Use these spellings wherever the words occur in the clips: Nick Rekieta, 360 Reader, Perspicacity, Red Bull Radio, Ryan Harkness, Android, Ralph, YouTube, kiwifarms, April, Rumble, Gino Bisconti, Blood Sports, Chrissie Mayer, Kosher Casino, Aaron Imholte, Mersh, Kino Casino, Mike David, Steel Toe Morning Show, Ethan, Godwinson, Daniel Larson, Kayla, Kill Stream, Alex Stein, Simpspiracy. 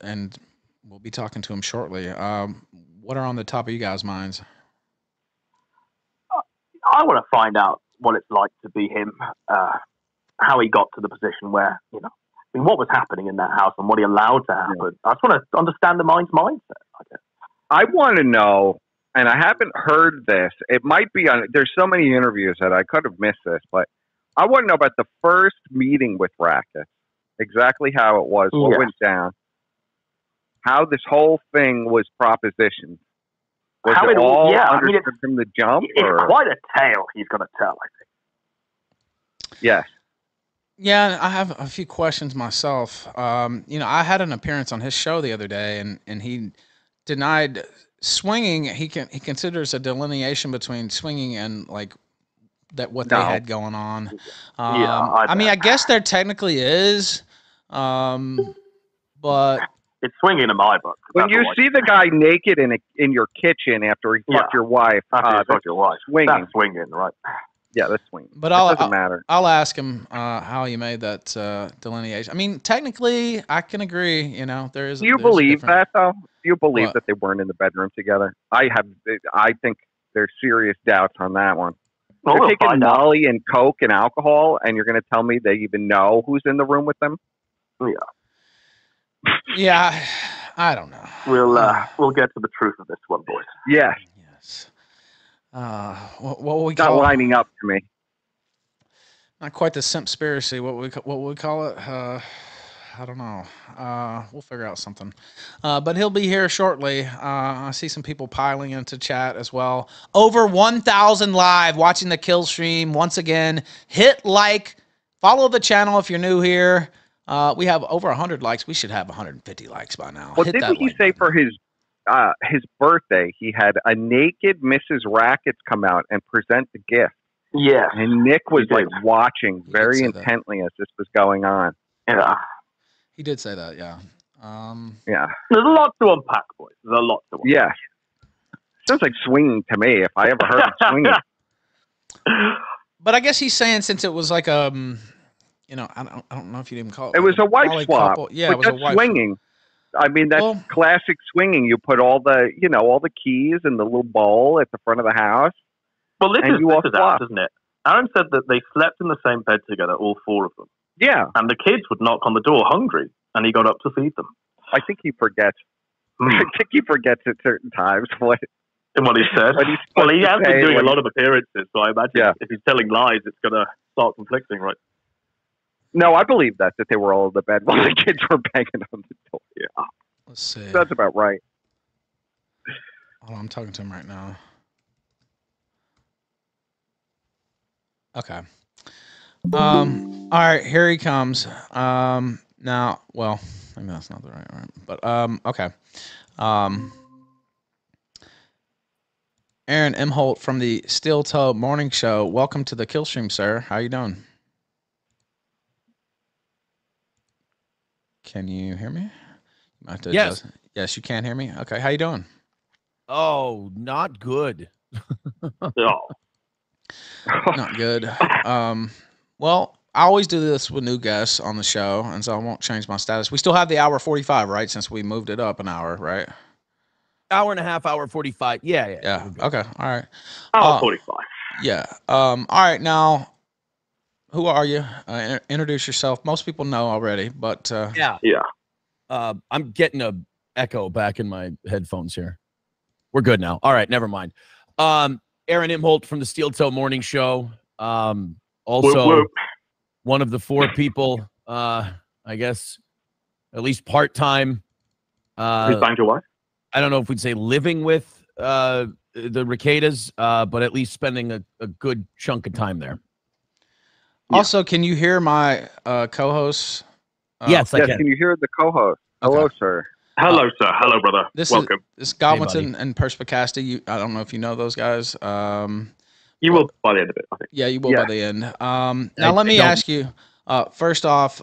and we'll be talking to him shortly. What are on the top of you guys' minds? I want to find out what it's like to be him, how he got to the position where, you know, I mean, what was happening in that house and what he allowed to happen. Yeah. I just want to understand the mind's mindset, I guess. I want to know, and I haven't heard this. It might be on, there's so many interviews that I could have missed this, but I want to know about the first meeting with Rekieta, exactly how it was, what went down, how this whole thing was propositioned. Was how it all understood from the jump? It's quite a tale he's going to tell, I think. Yes. Yeah, I have a few questions myself. You know, I had an appearance on his show the other day, and he denied swinging. He considers a delineation between swinging and like that what they had going on. I mean, I guess there technically is, but it's swinging in my book. When you see the guy naked in your kitchen after he fucked your wife, that's swinging. That's swinging, right? Yeah, that's swinging. But I'll ask him how he made that delineation. I mean, technically, I can agree. You know, there is. Do you believe that though? Do you believe that they weren't in the bedroom together? I think there's serious doubts on that one. Well, you're taking Molly and Coke and alcohol, and you're going to tell me they even know who's in the room with them? Yeah. Yeah, I don't know. We'll get to the truth of this one, boys. Yes. Yes. What will we call it? Not lining up to me. Not quite the Simpspiracy. What would we call it? I don't know. We'll figure out something. But he'll be here shortly. I see some people piling into chat as well. Over 1,000 live watching the Kill Stream. Once again, hit like. Follow the channel if you're new here. We have over 100 likes. We should have 150 likes by now. Well, didn't you say for his birthday, he had a naked Mrs. Rekieta come out and present the gift? Yeah. And Nick was like watching very intently as this was going on. Yeah. He did say that, yeah. Yeah. There's a lot to unpack, boys. There's a lot to unpack. Yeah. Sounds like swinging to me, if I ever heard of swinging. But I guess he's saying since it was like a... you know, I don't know if you'd even call it. It was a wife swap. Couple. Yeah, but it was that's a wife swinging. Swap. I mean, that's classic swinging. You put all the, you know, all the keys in the little bowl at the front of the house. Well, this is out, isn't it? Aaron said that they slept in the same bed together, all four of them. Yeah. And the kids would knock on the door hungry, and he got up to feed them. I think he forgets. I think he forgets at certain times what he said. Well, he has been doing a lot of appearances, so I imagine if he's telling lies, it's going to start conflicting, right? No, I believe that they were all in the bed while the kids were banging on the door. Yeah. Let's see. That's about right. Hold on, I'm talking to him right now. Okay. All right, here he comes. Now, well, I mean, that's not the right word, but okay. Aaron Imholte from the Steel Toe Morning Show. Welcome to the Kill Stream, sir. How you doing? Can you hear me? Yes. Yes, you can hear me. Okay, how you doing? Oh, not good. Not good. Well, I always do this with new guests on the show, and so I won't change my status. We still have the hour 45, right? Since we moved it up an hour, right? Hour and a half, hour 45. Yeah. Okay, all right. Hour 45. Yeah. All right, now... Who are you? Introduce yourself. Most people know already, but I'm getting a echo back in my headphones here. We're good now. All right, never mind. Aaron Imholte from the Steel Toe Morning Show. Also one of the four people, I guess, at least part time. Who's banged your wife? I don't know if we'd say living with the Rekietas, but at least spending a good chunk of time there. Yeah. Also, can you hear my co-host? Yes, I can. Can you hear the co-host? Okay. Hello, sir. Hello, sir. Hello, brother. Welcome. This is Godwinson and Perspicacity. I don't know if you know those guys. You will by the end of it, I think. Yeah, you will by the end. Now, let me ask you, first off,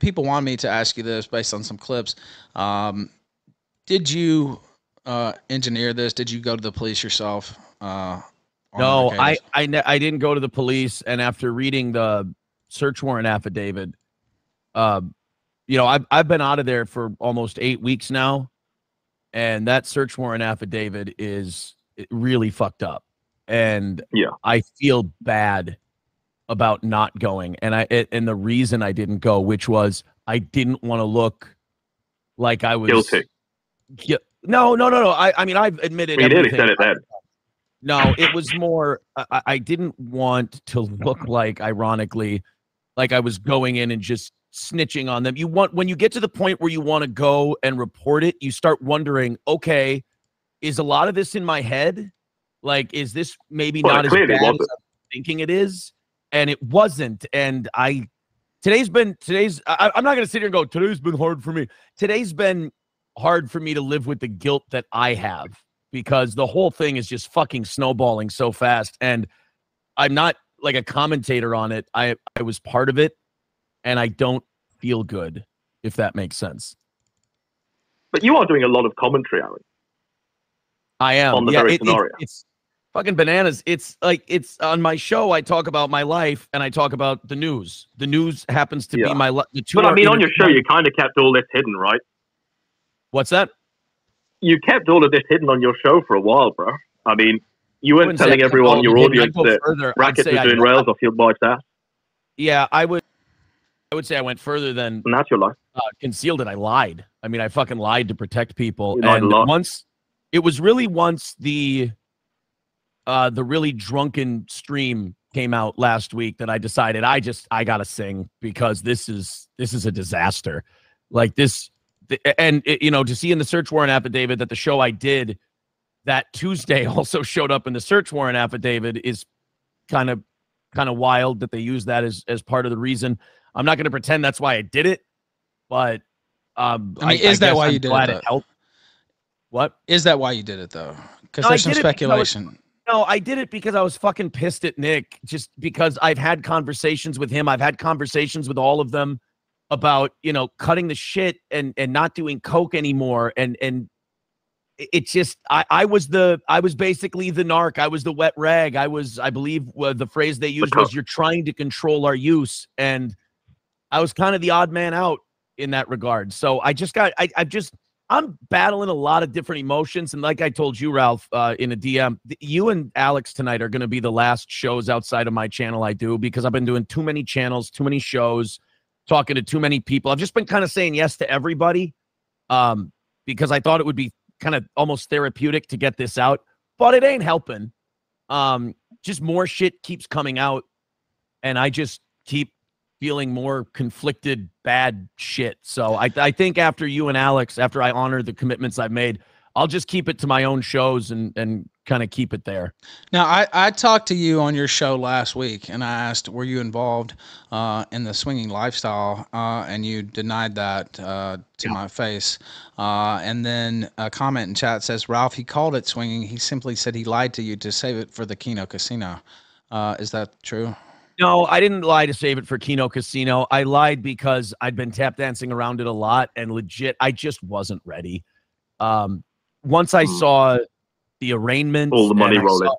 people want me to ask you this based on some clips. Did you engineer this? Did you go to the police yourself? No, I didn't go to the police, and after reading the search warrant affidavit, you know, I've been out of there for almost 8 weeks now, and that search warrant affidavit is really fucked up. And yeah, I feel bad about not going. And the reason I didn't go, which was I didn't want to look like I was guilty. No. I mean, I've admitted everything. Said it then. No, it was more, I didn't want to look like, ironically, like I was going in and just snitching on them. You want, when you get to the point where you want to go and report it, you start wondering, okay, is a lot of this in my head? Like, is this maybe not as bad as I'm thinking it is? And it wasn't. And I'm not going to sit here and go, today's been hard for me. Today's been hard for me to live with the guilt that I have, because the whole thing is just fucking snowballing so fast. And I'm not like a commentator on it. I was part of it, and I don't feel good, if that makes sense. But you are doing a lot of commentary, Aaron. I am. On the very scenario. It's fucking bananas. It's like, it's on my show, I talk about my life, and I talk about the news. The news happens to be my life. But I mean, on your show, you kind of kept all this hidden, right? What's that? You kept all of this hidden on your show for a while, bro. I mean, you weren't telling everyone, your audience, that Rackets was doing rails off your boy's ass. Yeah, I would say I went further than concealed it. I lied. I mean, I fucking lied to protect people. And once the really drunken stream came out last week that I decided I gotta sing, because this is a disaster. Like this. And, you know, to see in the search warrant affidavit that the show I did that Tuesday also showed up in the search warrant affidavit is kind of wild that they use that as part of the reason. I'm not going to pretend that's why I did it, but is that why you did it, though? Because there's some speculation. No, I did it because I was fucking pissed at Nick, just because I've had conversations with him. I've had conversations with all of them about, you know, cutting the shit and not doing coke anymore, and it's just I was basically the narc. I was the wet rag. I believe the phrase they used was, you're trying to control our use, and I was kind of the odd man out in that regard. So I'm battling a lot of different emotions, and like I told you, Ralph, in a DM, you and Alex tonight are going to be the last shows outside of my channel I do, because I've been doing too many channels, too many shows, talking to too many people. I've just been kind of saying yes to everybody, because I thought it would be kind of almost therapeutic to get this out, but it ain't helping. Just more shit keeps coming out, and I just keep feeling more conflicted, bad shit. So I think after you and Alex, after I honor the commitments I've made, I'll just keep it to my own shows and kind of keep it there. Now, I talked to you on your show last week, and I asked, were you involved in the swinging lifestyle? And you denied that to my face. And then a comment in chat says, Ralph, he called it swinging. He simply said he lied to you to save it for the Kino Casino. Is that true? No, I didn't lie to save it for Kino Casino. I lied because I'd been tap dancing around it a lot, and legit, I just wasn't ready. Once I saw the arraignment, all the money rolling.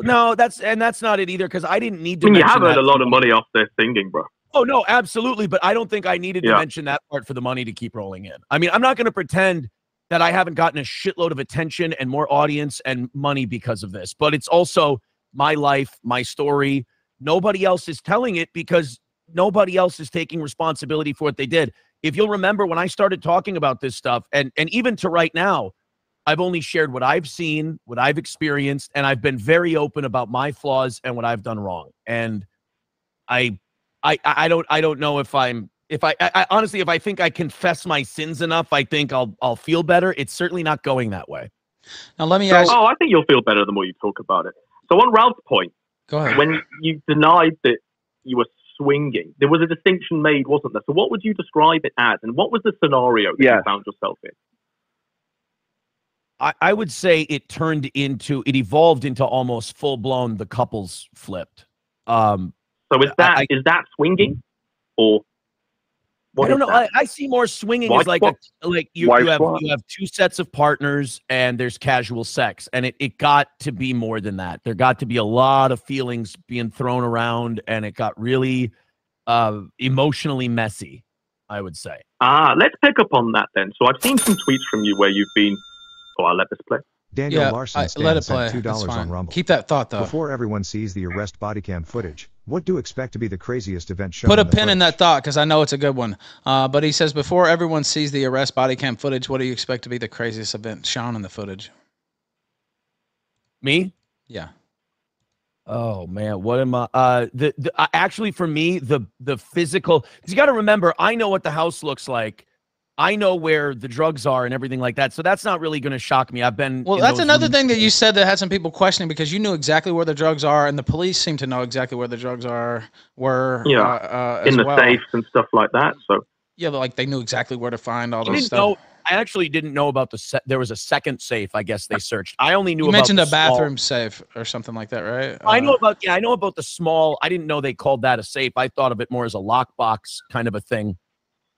No, that's not it either, because I didn't need to. I mean, you have earned a lot of money off their singing, bro. Oh no, absolutely, but I don't think I needed to mention that part for the money to keep rolling in. I mean, I'm not going to pretend that I haven't gotten a shitload of attention and more audience and money because of this, but it's also my life, my story. Nobody else is telling it because nobody else is taking responsibility for what they did. If you'll remember, when I started talking about this stuff, and even to right now, I've only shared what I've seen, what I've experienced, and I've been very open about my flaws and what I've done wrong. And I don't know if I honestly, if I think I confess my sins enough, I think I'll feel better. It's certainly not going that way. Now let me ask. Oh, I think you'll feel better the more you talk about it. So on Ralph's point, go ahead. When you denied that you were swinging, there was a distinction made, wasn't there? So what would you describe it as, and what was the scenario that you found yourself in? I would say it evolved into almost full-blown, the couples flipped. So is that swinging, or what? I don't know. I see more swinging as like you have two sets of partners and there's casual sex, and it got to be more than that. There got to be a lot of feelings being thrown around, and it got really emotionally messy. I would say. Ah, let's pick up on that then. So I've seen some tweets from you where you've been... Oh, I'll let this play. Daniel Larson stands at $2 on Rumble. Keep that thought, though. Before everyone sees the arrest body cam footage, what do you expect to be the craziest event shown? Put a pin in that thought, because I know it's a good one. But he says, before everyone sees the arrest body cam footage, what do you expect to be the craziest event shown in the footage? Me? Yeah. Oh man, what am I? Actually, for me, the physical. Because you got to remember, I know what the house looks like. I know where the drugs are and everything like that. So that's not really going to shock me. I've been. Well, that's another thing that you said that had some people questioning, because you knew exactly where the drugs are, and the police seem to know exactly where the drugs are were. Yeah, in the safes and stuff like that. So yeah, like they knew exactly where to find all this stuff. I actually didn't know about there was a second safe, I guess they searched. I only knew about mentioned a bathroom safe or something like that, right? I know about the small. I didn't know they called that a safe. I thought of it more as a lockbox kind of a thing.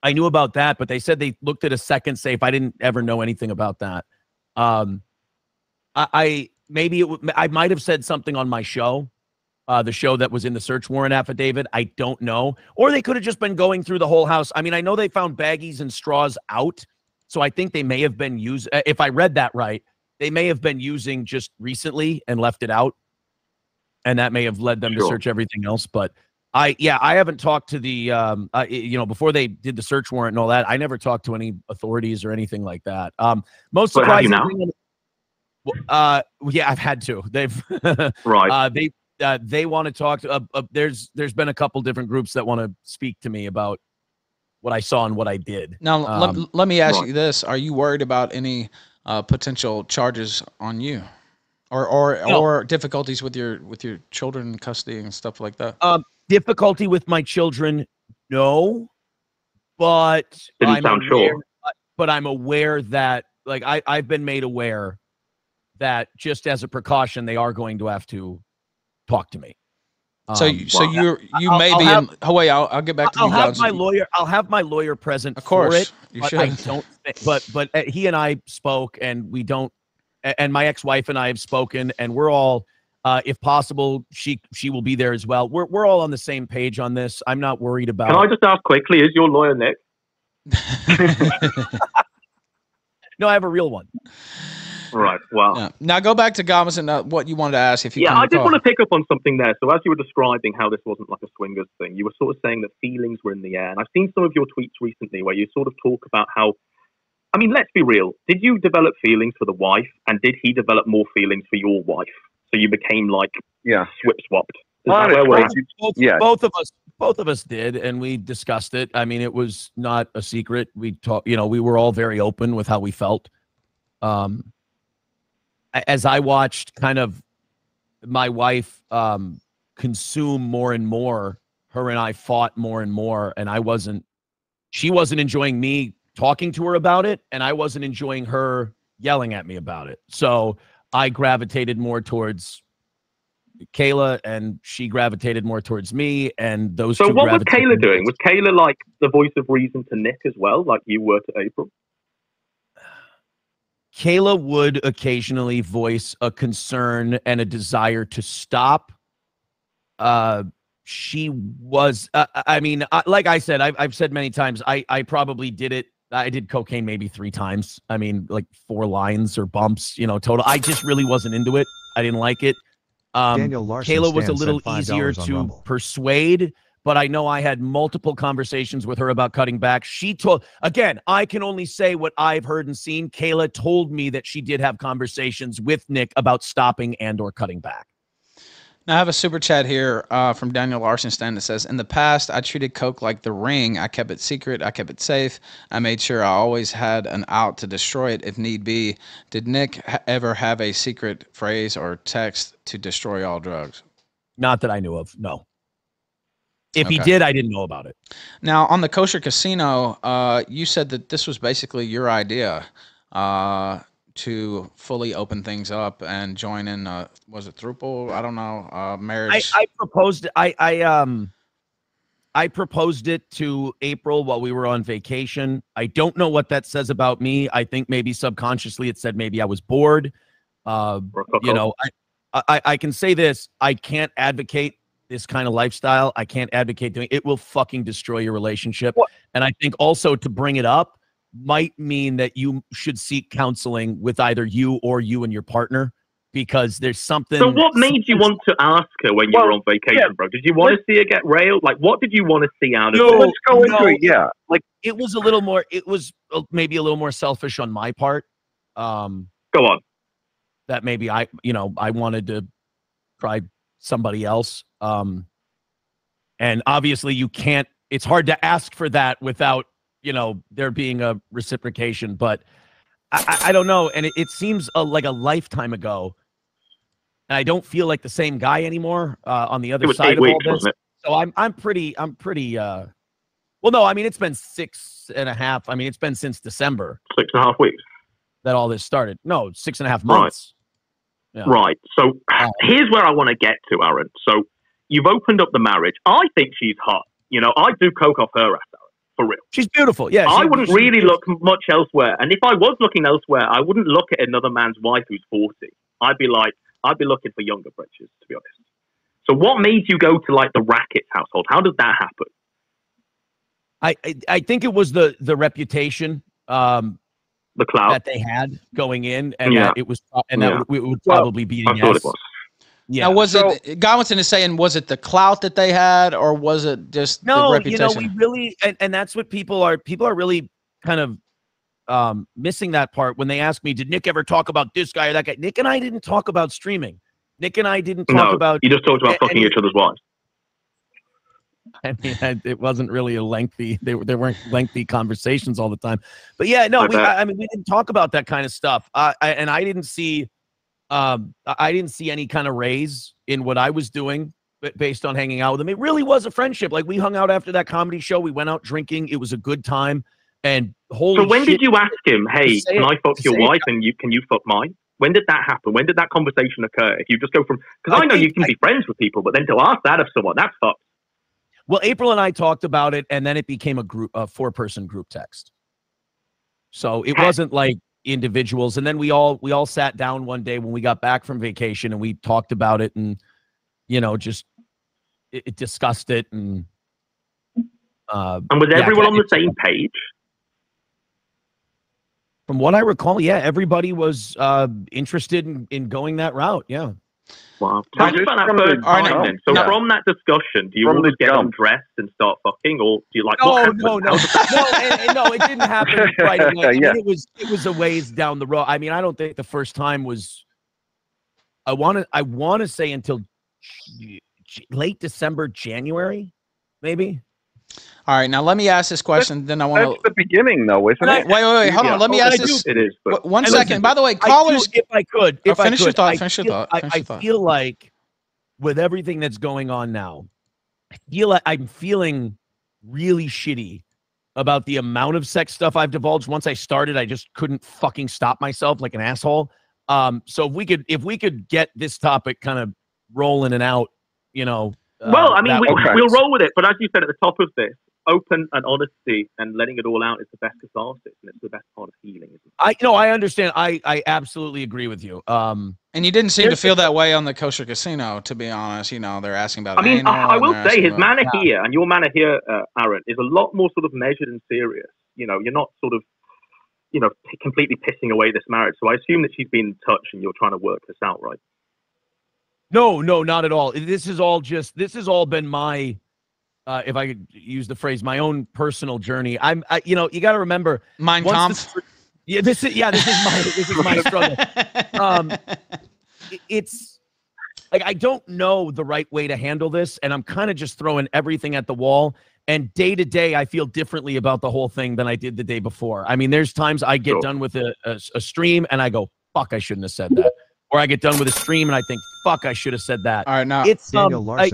I knew about that, but they said they looked at a second safe. I didn't ever know anything about that. I might have said something on my show, the show that was in the search warrant affidavit. I don't know. Or they could have just been going through the whole house. I mean, I know they found baggies and straws out. So I think they may have been used, if I read that right, they may have been using just recently and left it out. And that may have led them to search everything else. But I haven't talked to the, before they did the search warrant and all that, I never talked to any authorities or anything like that. Most surprising thing, I've had to. They've right. They want to talk to, there's been a couple different groups that want to speak to me about what I saw and what I did. Now, let me ask you this. Are you worried about any potential charges on you or difficulties with your children in custody and stuff like that? Difficulty with my children? No, but I'm aware that like I've been made aware that just as a precaution, they are going to have to talk to me. I'll get back to you. I'll have my lawyer present. Of course, for it, you should. I don't think, but he and I spoke, and we don't. And my ex-wife and I have spoken, and we're all, if possible, she will be there as well. We're all on the same page on this. I'm not worried about. Can I just ask quickly? Is your lawyer Nick? No, I have a real one. Right. Wow. Yeah. Now go back to Godwinson. What you wanted to ask, if you I did want to pick up on something there. So as you were describing how this wasn't like a swingers thing, you were sort of saying that feelings were in the air. And I've seen some of your tweets recently where you sort of talk about how, I mean, let's be real. Did you develop feelings for the wife, and did he develop more feelings for your wife? So you became like swip-swapped. Both of us did, and we discussed it. I mean, it was not a secret. We talked. You know, we were all very open with how we felt. As I watched kind of my wife consume more and more, her and I fought more and more, and she wasn't enjoying me talking to her about it, and I wasn't enjoying her yelling at me about it. So I gravitated more towards Kayla, and she gravitated more towards me, and those two. So what was Kayla doing? Was Kayla like the voice of reason to Nick as well, like you were to April? Kayla would occasionally voice a concern and a desire to stop. She was, like I said, I've said many times, I probably did it. I did cocaine maybe 3 times. I mean, like 4 lines or bumps, total. I just really wasn't into it. I didn't like it. Kayla was a little easier to persuade, but I know I had multiple conversations with her about cutting back. Again, I can only say what I've heard and seen. Kayla told me that she did have conversations with Nick about stopping and or cutting back. Now, I have a super chat here from Daniel Larson Stein that says, in the past, I treated coke like the ring. I kept it secret. I kept it safe. I made sure I always had an out to destroy it if need be. Did Nick ever have a secret phrase or text to destroy all drugs? Not that I knew of, no. If he did, I didn't know about it. Now, on the Kosher Casino, you said that this was basically your idea to fully open things up and join in, was it throuple? I don't know, marriage. I proposed it to April while we were on vacation. I don't know what that says about me. I think maybe subconsciously it said maybe I was bored. I can say this. I can't advocate this kind of lifestyle, I can't advocate doing it. It will fucking destroy your relationship. What? And I think also to bring it up might mean that you should seek counseling with either you and your partner, because there's something. So what made you want to ask her when you were on vacation, bro? Did you want to see her get railed? Like, what did you want to see out of it? Let's go into it. Yeah. Like, it was a little more, it was maybe a little more selfish on my part. Go on. That maybe I wanted to try somebody else. And obviously you can't, it's hard to ask for that without, there being a reciprocation, but I don't know. And it seems like a lifetime ago. And I don't feel like the same guy anymore on the other side of all this. So I'm pretty. Well, no, I mean, it's been 6.5. I mean, it's been since December. 6.5 weeks that all this started. No, 6.5 months. Right. Yeah. Right. So here's where I want to get to, Aaron. So you've opened up the marriage. I think she's hot. I do coke off her ass, Aaron, for real. She's beautiful. Yeah. I wouldn't really look much elsewhere. And if I was looking elsewhere, I wouldn't look at another man's wife who's 40. I'd be looking for younger britches, to be honest. So what made you go to the Rackets household? How did that happen? I think it was the reputation, the clout that they had going in, and that it was, and that it would probably be. I thought it was. Yeah. Now, was it Godwinson is saying, was it the clout that they had, or was it just the reputation? No, we really, and that's what people are really kind of missing that part when they ask me, did Nick ever talk about this guy or that guy? Nick and I didn't talk about streaming. Nick and I didn't talk about. You just talked about fucking each other's wives. I mean, it wasn't really a lengthy. There weren't lengthy conversations all the time. But yeah, no, we didn't talk about that kind of stuff. I didn't see, any kind of raise in what I was doing, but based on hanging out with him, it really was a friendship. Like, we hung out after that comedy show. We went out drinking. It was a good time. And holy shit. So when did you ask him, hey, can I fuck your wife and can you fuck mine? When did that happen? When did that conversation occur? If you just go from, because I know you can be friends with people, but then to ask that of someone, that's fucked. Well, April and I talked about it, and then it became a 4-person group text. So it wasn't like individuals. And then we all sat down one day when we got back from vacation, and we talked about it, and just it discussed it, and was everyone on the same page? From what I recall, yeah, everybody was interested in going that route. Yeah. Wow. So from that discussion, do you want to get undressed and start fucking, or do you like? No, it didn't happen right away. I mean, it was a ways down the road. I mean, I don't think the first time was. I want to say until late December, January, maybe. All right, now let me ask this question. Then I want to. That's the beginning, though, isn't it? Wait, hold on. Let me ask this. It is. One second. By the way, callers. If I could, finish your thought. Finish your thought. I feel like with everything that's going on now, I'm feeling really shitty about the amount of sex stuff I've divulged. Once I started, I just couldn't fucking stop myself like an asshole. So if we could get this topic kind of rolling and out, Well, I mean, we'll roll with it. But as you said at the top of this, open and honesty and letting it all out is the best catharsis, and it's the best part of healing. Isn't it? I understand. I absolutely agree with you. And you didn't seem to feel that way on the Kosher Casino, to be honest. They're asking about. I mean, I will say his manner here and your manner here, Aaron, is a lot more sort of measured and serious. You're not sort of, completely pissing away this marriage. So I assume that she's been in touch and you're trying to work this out, right? No, not at all. This has all been my, if I could use the phrase, my own personal journey. You got to remember. Mein Kampf. This is my struggle. It's like, I don't know the right way to handle this, and I'm kind of just throwing everything at the wall. And day to day, I feel differently about the whole thing than I did the day before. I mean, there's times I get done with a stream and I go, fuck, I shouldn't have said that. Or I get done with a stream and I think, fuck, I should have said that. All right, now it's I'm not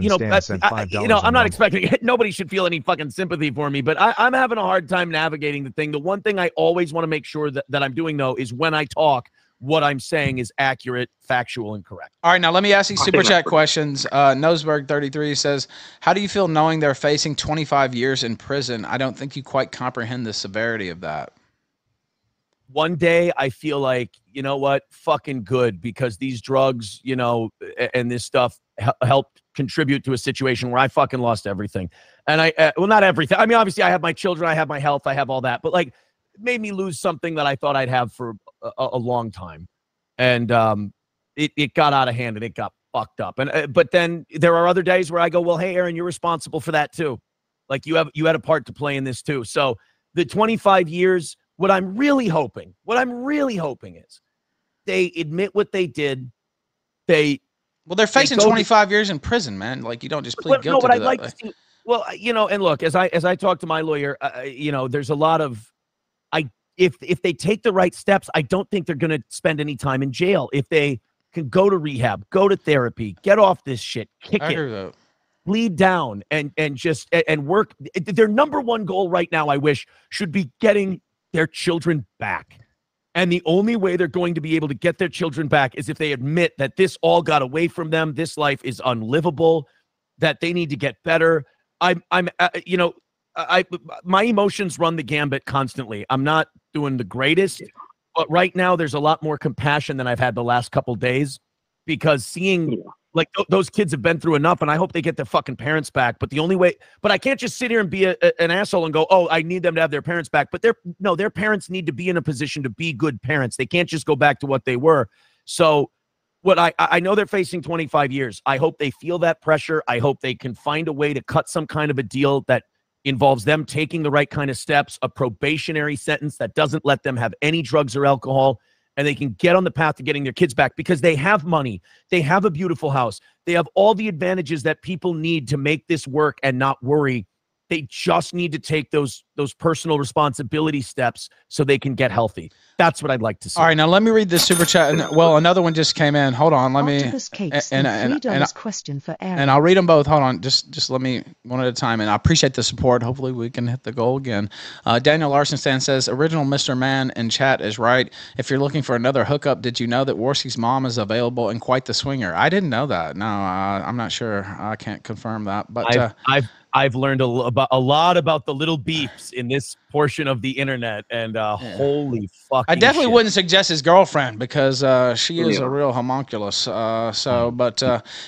expecting it. Nobody should feel any fucking sympathy for me, but I'm having a hard time navigating the thing. The one thing I always want to make sure that I'm doing, though, is when I talk, what I'm saying is accurate, factual, and correct. All right, now let me ask you super chat questions. Noseberg33 says, how do you feel knowing they're facing 25 years in prison? I don't think you quite comprehend the severity of that. one day I feel like, you know what, fucking good, because these drugs, you know, and this stuff helped contribute to a situation where I fucking lost everything. And I, well, not everything. I mean, obviously I have my children, I have my health, I have all that, but like made me lose something that I thought I'd have for a long time. And it got out of hand and it got fucked up. And but then there are other days where I go, well, hey, Aaron, you're responsible for that too. Like you had a part to play in this too. So the 25 years, what I'm really hoping is they admit what they did. Well, they're facing 25 years in prison, man. Like, you don't just plead guilty. No, what I'd like to see, well, you know, and look, as I talk to my lawyer, you know, there's a lot of, if they take the right steps, I don't think they're going to spend any time in jail. If they can go to rehab, go to therapy, get off this shit, kick it, bleed down, and work. Their number one goal right now, I wish, should be getting their children back. And the only way they're going to be able to get their children back is if they admit that this all got away from them, this life is unlivable, that they need to get better. My emotions run the gambit constantly. I'm not doing the greatest, but right now there's a lot more compassion than I've had the last couple days, because seeing like those kids have been through enough, and I hope they get their fucking parents back. But the only way, but I can't just sit here and be an asshole and go, oh, I need them to have their parents back. But their parents need to be in a position to be good parents. They can't just go back to what they were. So what I know they're facing 25 years. I hope they feel that pressure. I hope they can find a way to cut some kind of a deal that involves them taking the right kind of steps, a probationary sentence that doesn't let them have any drugs or alcohol, and they can get on the path to getting their kids back, because they have money. They have a beautiful house. They have all the advantages that people need to make this work and not worry. They just need to take those personal responsibility steps so they can get healthy. That's what I'd like to see. All right, now let me read this super chat. Well, another one just came in. Hold on, let me. Question for Aaron. And I'll read them both. Hold on, just let me one at a time. And I appreciate the support. Hopefully, we can hit the goal again. Daniel Larson Stan says, "Original Mr. Man in chat is right. If you're looking for another hookup, did you know that Worski's mom is available and quite the swinger?" I didn't know that. No, I'm not sure. I can't confirm that. But I've learned a lot about the little beeps in this portion of the internet, and holy fuck! I definitely wouldn't suggest his girlfriend, because she is a real homunculus.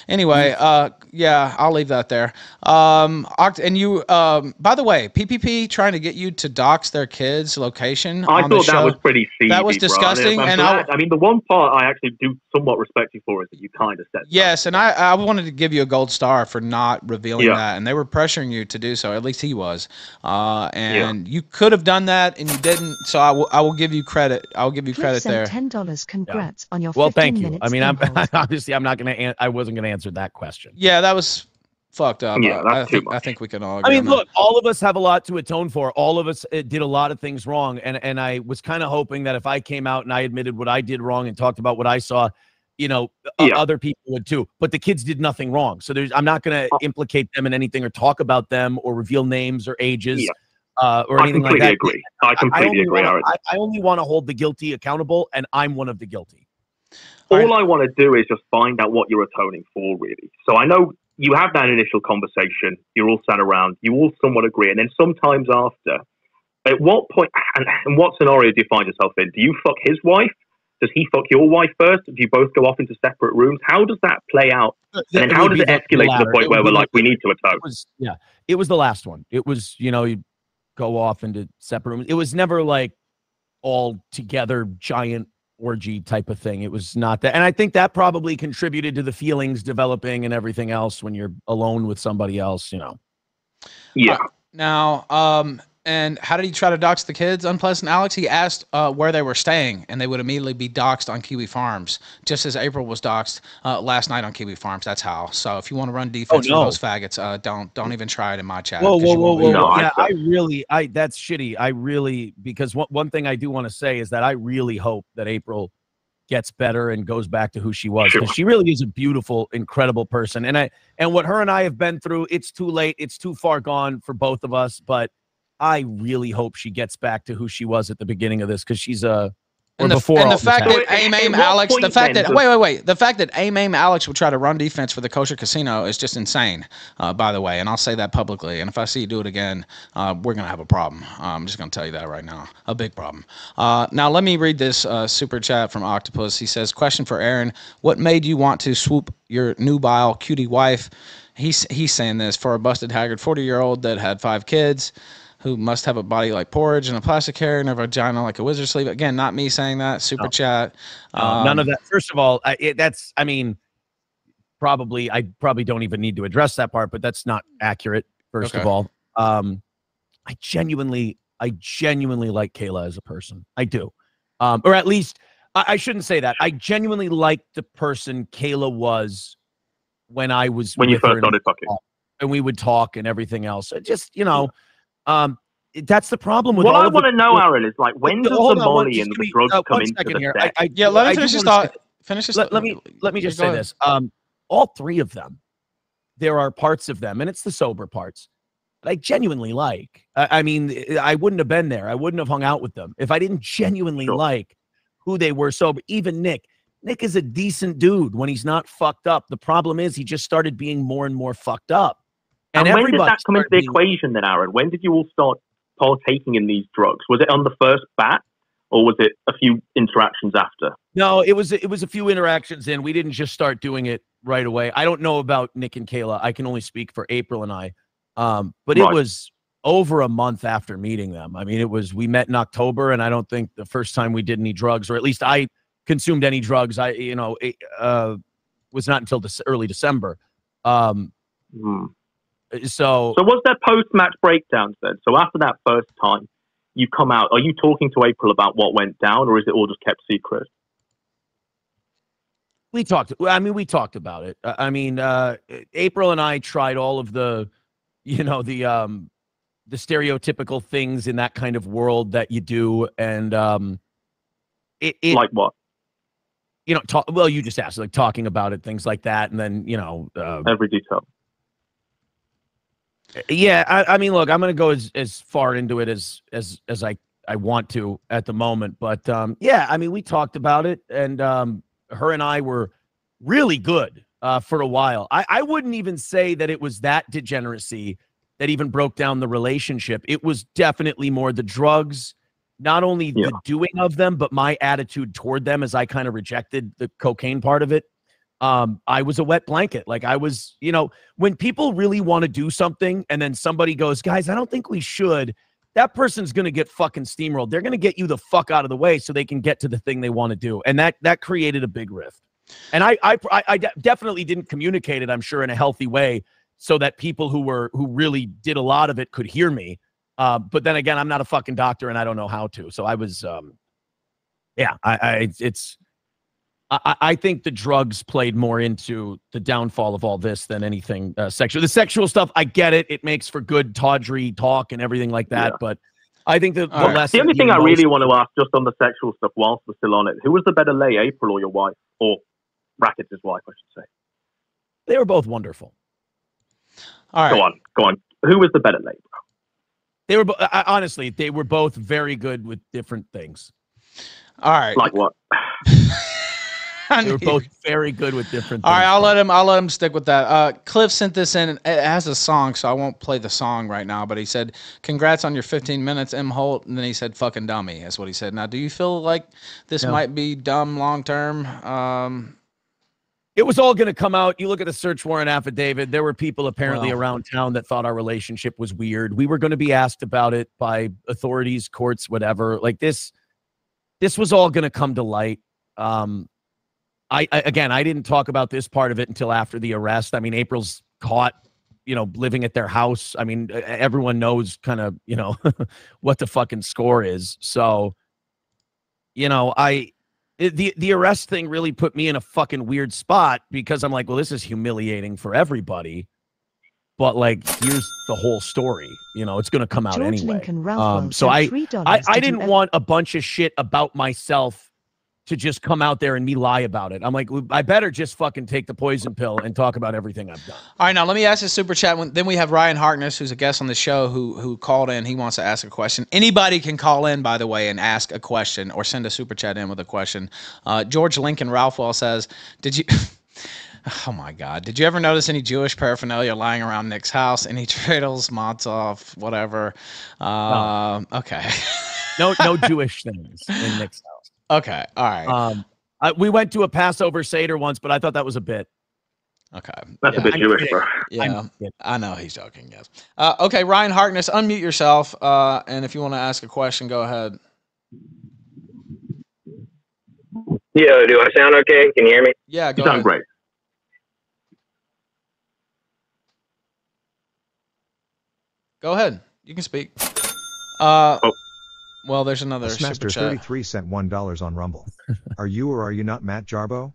Anyway, I'll leave that there. And you, by the way, PPP trying to get you to dox their kids' location. I thought that was pretty seedy. That was disgusting. Right? I mean, the one part I actually do somewhat respect you for is that you kind of said yes, and I wanted to give you a gold star for not revealing that, and they were pressuring you to do so. At least he was, and you could have done that, and you didn't. So I will give you credit. I'll give you credit there. $10. Congrats on your 15 thank you. I mean, obviously I'm not gonna. I wasn't gonna answer that question. Yeah, that was fucked up. Yeah, that's too much. I think we can all agree. I mean, look, all of us have a lot to atone for. All of us did a lot of things wrong, and I was kind of hoping that if I came out and I admitted what I did wrong and talked about what I saw, you know, other people would too. But the kids did nothing wrong, so I'm not going to implicate them in anything or talk about them or reveal names or ages. Yeah. Or I anything like that. I only want to hold the guilty accountable, and I'm one of the guilty. All I want to do is just find out what you're atoning for, really. So I know you have that initial conversation. You're all sat around. You all somewhat agree. And then sometimes after, at what point and what scenario do you find yourself in? Do you fuck his wife? Does he fuck your wife first? Do you both go off into separate rooms? How does that play out? And how does it escalate to the point where we're like, we need to atone? It was the last one. It was, you know, you go off into separate rooms. It was never like all together giant orgy type of thing. It was not that. And I think that probably contributed to the feelings developing and everything else when you're alone with somebody else, you know. Yeah. Now, and how did he try to dox the kids, Unpleasant Alex? He asked where they were staying, and they would immediately be doxed on Kiwi Farms, just as April was doxed last night on Kiwi Farms. That's how. So if you want to run defense for those faggots, don't even try it in my chat. Whoa. No, yeah, I really, that's shitty. I really, because one thing I do want to say is that I really hope that April gets better and goes back to who she was, because she really is a beautiful, incredible person. And what her and I have been through, it's too late. It's too far gone for both of us, but I really hope she gets back to who she was at the beginning of this, because she's a And the fact that Alex, the fact that the fact that Alex would try to run defense for the Kosher Casino is just insane. By the way, and I'll say that publicly. And if I see you do it again, we're gonna have a problem. I'm just gonna tell you that right now, a big problem. Now let me read this super chat from Octopus. He says, "Question for Aaron: What made you want to swoop your nubile cutie wife?" He's saying this for a busted haggard 40-year-old that had 5 kids. Who must have a body like porridge and a plastic hair and a vagina like a wizard sleeve. Again, not me saying that. Super chat. None of that. First of all, I mean, I probably don't even need to address that part, but that's not accurate. First of all, I genuinely like Kayla as a person. I do. Or at least I shouldn't say that. I genuinely like the person Kayla was when I was, when you first started talking and we would talk and everything else. Just, you know, that's the problem with all I want to know, Aaron, is like, when does the money and the drugs come into the set? Yeah, let me finish this thought. Let me just say this. All three of them, there are parts of them, and it's the sober parts, that I genuinely like. I mean, I wouldn't have been there. I wouldn't have hung out with them if I didn't genuinely like who they were sober. Even Nick. Nick is a decent dude when he's not fucked up. The problem is he just started being more and more fucked up. And when did that come into the equation then, Aaron? When did you all start partaking in these drugs? Was it on the first bat, or was it a few interactions after? No, it was a few interactions in. We didn't just start doing it right away. I don't know about Nick and Kayla. I can only speak for April and I. But it was over a month after meeting them. I mean, it was, we met in October, and I don't think the first time we did any drugs, or at least I consumed any drugs, it was not until early December. So was there post-match breakdowns then? So after that first time, you come out. Are you talking to April about what went down, or is it all just kept secret? We talked about it. April and I tried all of the, the stereotypical things in that kind of world that you do, and like what? Well, you just asked, like talking about it, things like that, and then every detail. Yeah, I mean, look, I'm going to go as far into it as I want to at the moment. But, yeah, I mean, we talked about it, and her and I were really good for a while. I wouldn't even say that it was that degeneracy that even broke down the relationship. It was definitely more the drugs, not only the doing of them, but my attitude toward them as I kind of rejected the cocaine part of it. I was a wet blanket. Like I was, when people really want to do something and then somebody goes, guys, I don't think we should, that person's going to get fucking steamrolled. They're going to get you the fuck out of the way so they can get to the thing they want to do. And that created a big rift. And I definitely didn't communicate it, I'm sure, in a healthy way so that people who really did a lot of it could hear me. But then again, I'm not a fucking doctor and I don't know how to. So I was, I think the drugs played more into the downfall of all this than anything sexual. The sexual stuff, I get it. It makes for good, tawdry talk and everything like that. Yeah. But I think the only thing I really want to ask, just on the sexual stuff, whilst we're still on it, who was the better lay, April or your wife, or Rackets' wife, I should say? They were both wonderful. All right, go on. Who was the better lay, bro? They were honestly, they were both very good with different things. All right, like what? They were both very good with different things. All right, I'll let him stick with that. Cliff sent this in. It has a song, so I won't play the song right now, but he said, congrats on your 15 minutes, Imholte. And then he said, fucking dummy. That's what he said. Now, do you feel like this might be dumb long term? It was all going to come out. You look at the search warrant affidavit. There were people apparently around town that thought our relationship was weird. We were going to be asked about it by authorities, courts, whatever. Like this was all going to come to light. I didn't talk about this part of it until after the arrest. I mean, April's caught, living at their house. I mean, everyone knows kind of, what the fucking score is. So, the arrest thing really put me in a fucking weird spot because I'm like, well, this is humiliating for everybody. But like, here's the whole story. It's going to come out anyway. So I didn't want a bunch of shit about myself to just come out there and me lie about it. I'm like, I better just fucking take the poison pill and talk about everything I've done. All right, now let me ask this super chat. Then we have Ryan Harkness, who's a guest on the show, who called in. He wants to ask a question. Anybody can call in, by the way, and ask a question or send a super chat in with a question. George Lincoln Ralphwell says, did you... Oh, my God. Did you ever notice any Jewish paraphernalia lying around Nick's house? Any dreidels, Matzov, whatever? No. Okay. no Jewish things in Nick's house. Okay. All right. We went to a Passover Seder once, but I thought that was a bit. Okay. That's a bit Jewish, bro. Yeah. I know he's joking, yes. Okay, Ryan Harkness, unmute yourself, and if you want to ask a question, go ahead. Yo, do I sound okay? Can you hear me? Yeah, go ahead. You sound great. Go ahead. You can speak. Well, there's another super chat. 33 sent $1 on Rumble. Are you or are you not Matt Jarbo?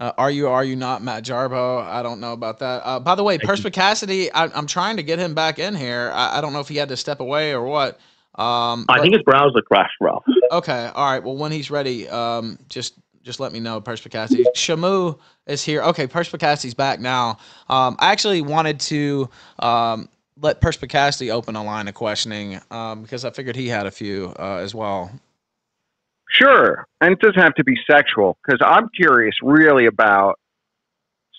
Are you or are you not Matt Jarbo? I don't know about that. By the way, Perspicacity, I'm trying to get him back in here. I don't know if he had to step away or what. I think his browser crashed, Ralph. Okay. All right. Well, when he's ready, just let me know, Perspicacity. Shamu is here. Okay, Perspicacity's back now. I actually wanted to... let Perspicacity open a line of questioning because I figured he had a few as well. Sure. And it doesn't have to be sexual because I'm curious really about.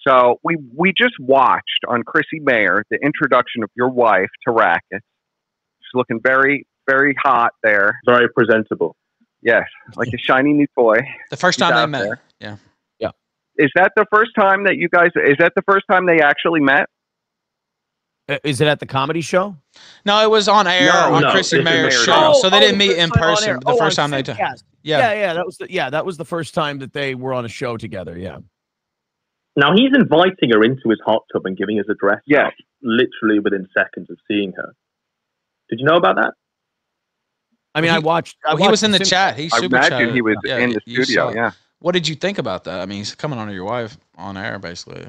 So we just watched on Chrissie Mayer the introduction of your wife to Rackets. She's looking very, very hot there. Very presentable. Yes. Like a shiny new toy. The first time they met. Yeah. Yeah. Is that the first time that you guys, is that the first time they actually met? Is it at the comedy show? No, it was on air on Chrissie Mayer's show. Oh, so they didn't meet in person the first time they did. Yeah, that was the first time that they were on a show together, yeah. Now he's inviting her into his hot tub and giving his address. Yeah, literally within seconds of seeing her. Did you know about that? I mean, I watched he was in the chat. He super chatted. I imagine he was in the studio, yeah. What did you think about that? I mean, he's coming on to your wife on air basically.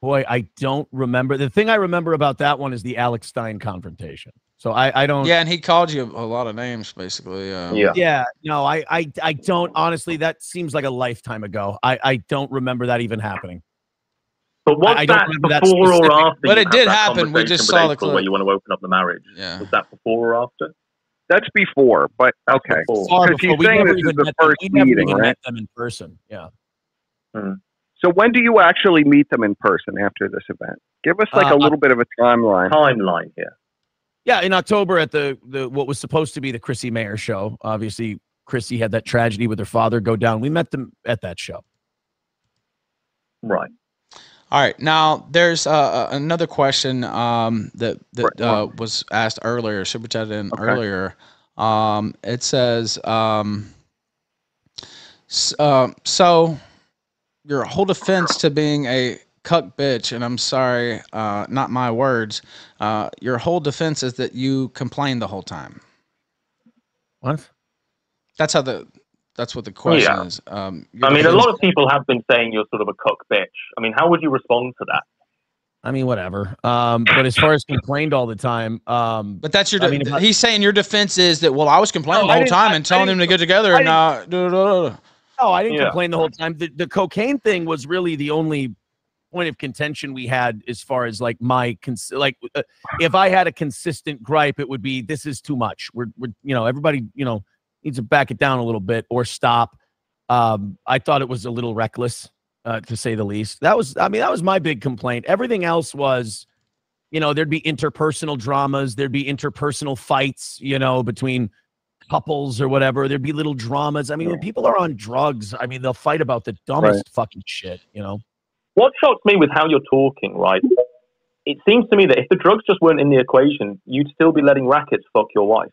Boy, I don't remember. The thing I remember about that one is the Alex Stein confrontation. So I don't. Yeah, and he called you a lot of names, basically. Yeah. No, I don't. Honestly, that seems like a lifetime ago. I don't remember that even happening. But was that before or after? But it did happen. We just saw the clip. Where you want to open up the marriage? Yeah. Was that before or after? That's before. But okay. Because he's saying this is the first meeting, right? We met them in person. Yeah. Hmm. So when do you actually meet them in person after this event? Give us like a little bit of a timeline. Timeline here. Yeah, in October at the what was supposed to be the Chrissie Mayer show. Obviously, Chrissie had that tragedy with her father go down. We met them at that show. Right. All right. Now, there's another question that was asked earlier, super chatted in earlier. It says, so... your whole defense to being a cuck bitch, and I'm sorry, not my words, your whole defense is that you complained the whole time. What? That's what the question is. I mean, a lot of people have been saying you're sort of a cuck bitch. I mean, how would you respond to that? I mean, whatever. But as far as complained all the time, but that's your. He's saying your defense is that I was complaining the whole time and telling them to get together and No, I didn't complain the whole time. The cocaine thing was really the only point of contention we had as far as like if I had a consistent gripe, it would be this is too much. We're everybody needs to back it down a little bit or stop. I thought it was a little reckless to say the least. That was my big complaint. Everything else was there'd be interpersonal dramas, there'd be interpersonal fights, between couples or whatever, there'd be little dramas. I mean, when people are on drugs, I mean, they'll fight about the dumbest fucking shit, What shocks me with how you're talking, right? It seems to me that if the drugs just weren't in the equation, you'd still be letting Rackets fuck your wife.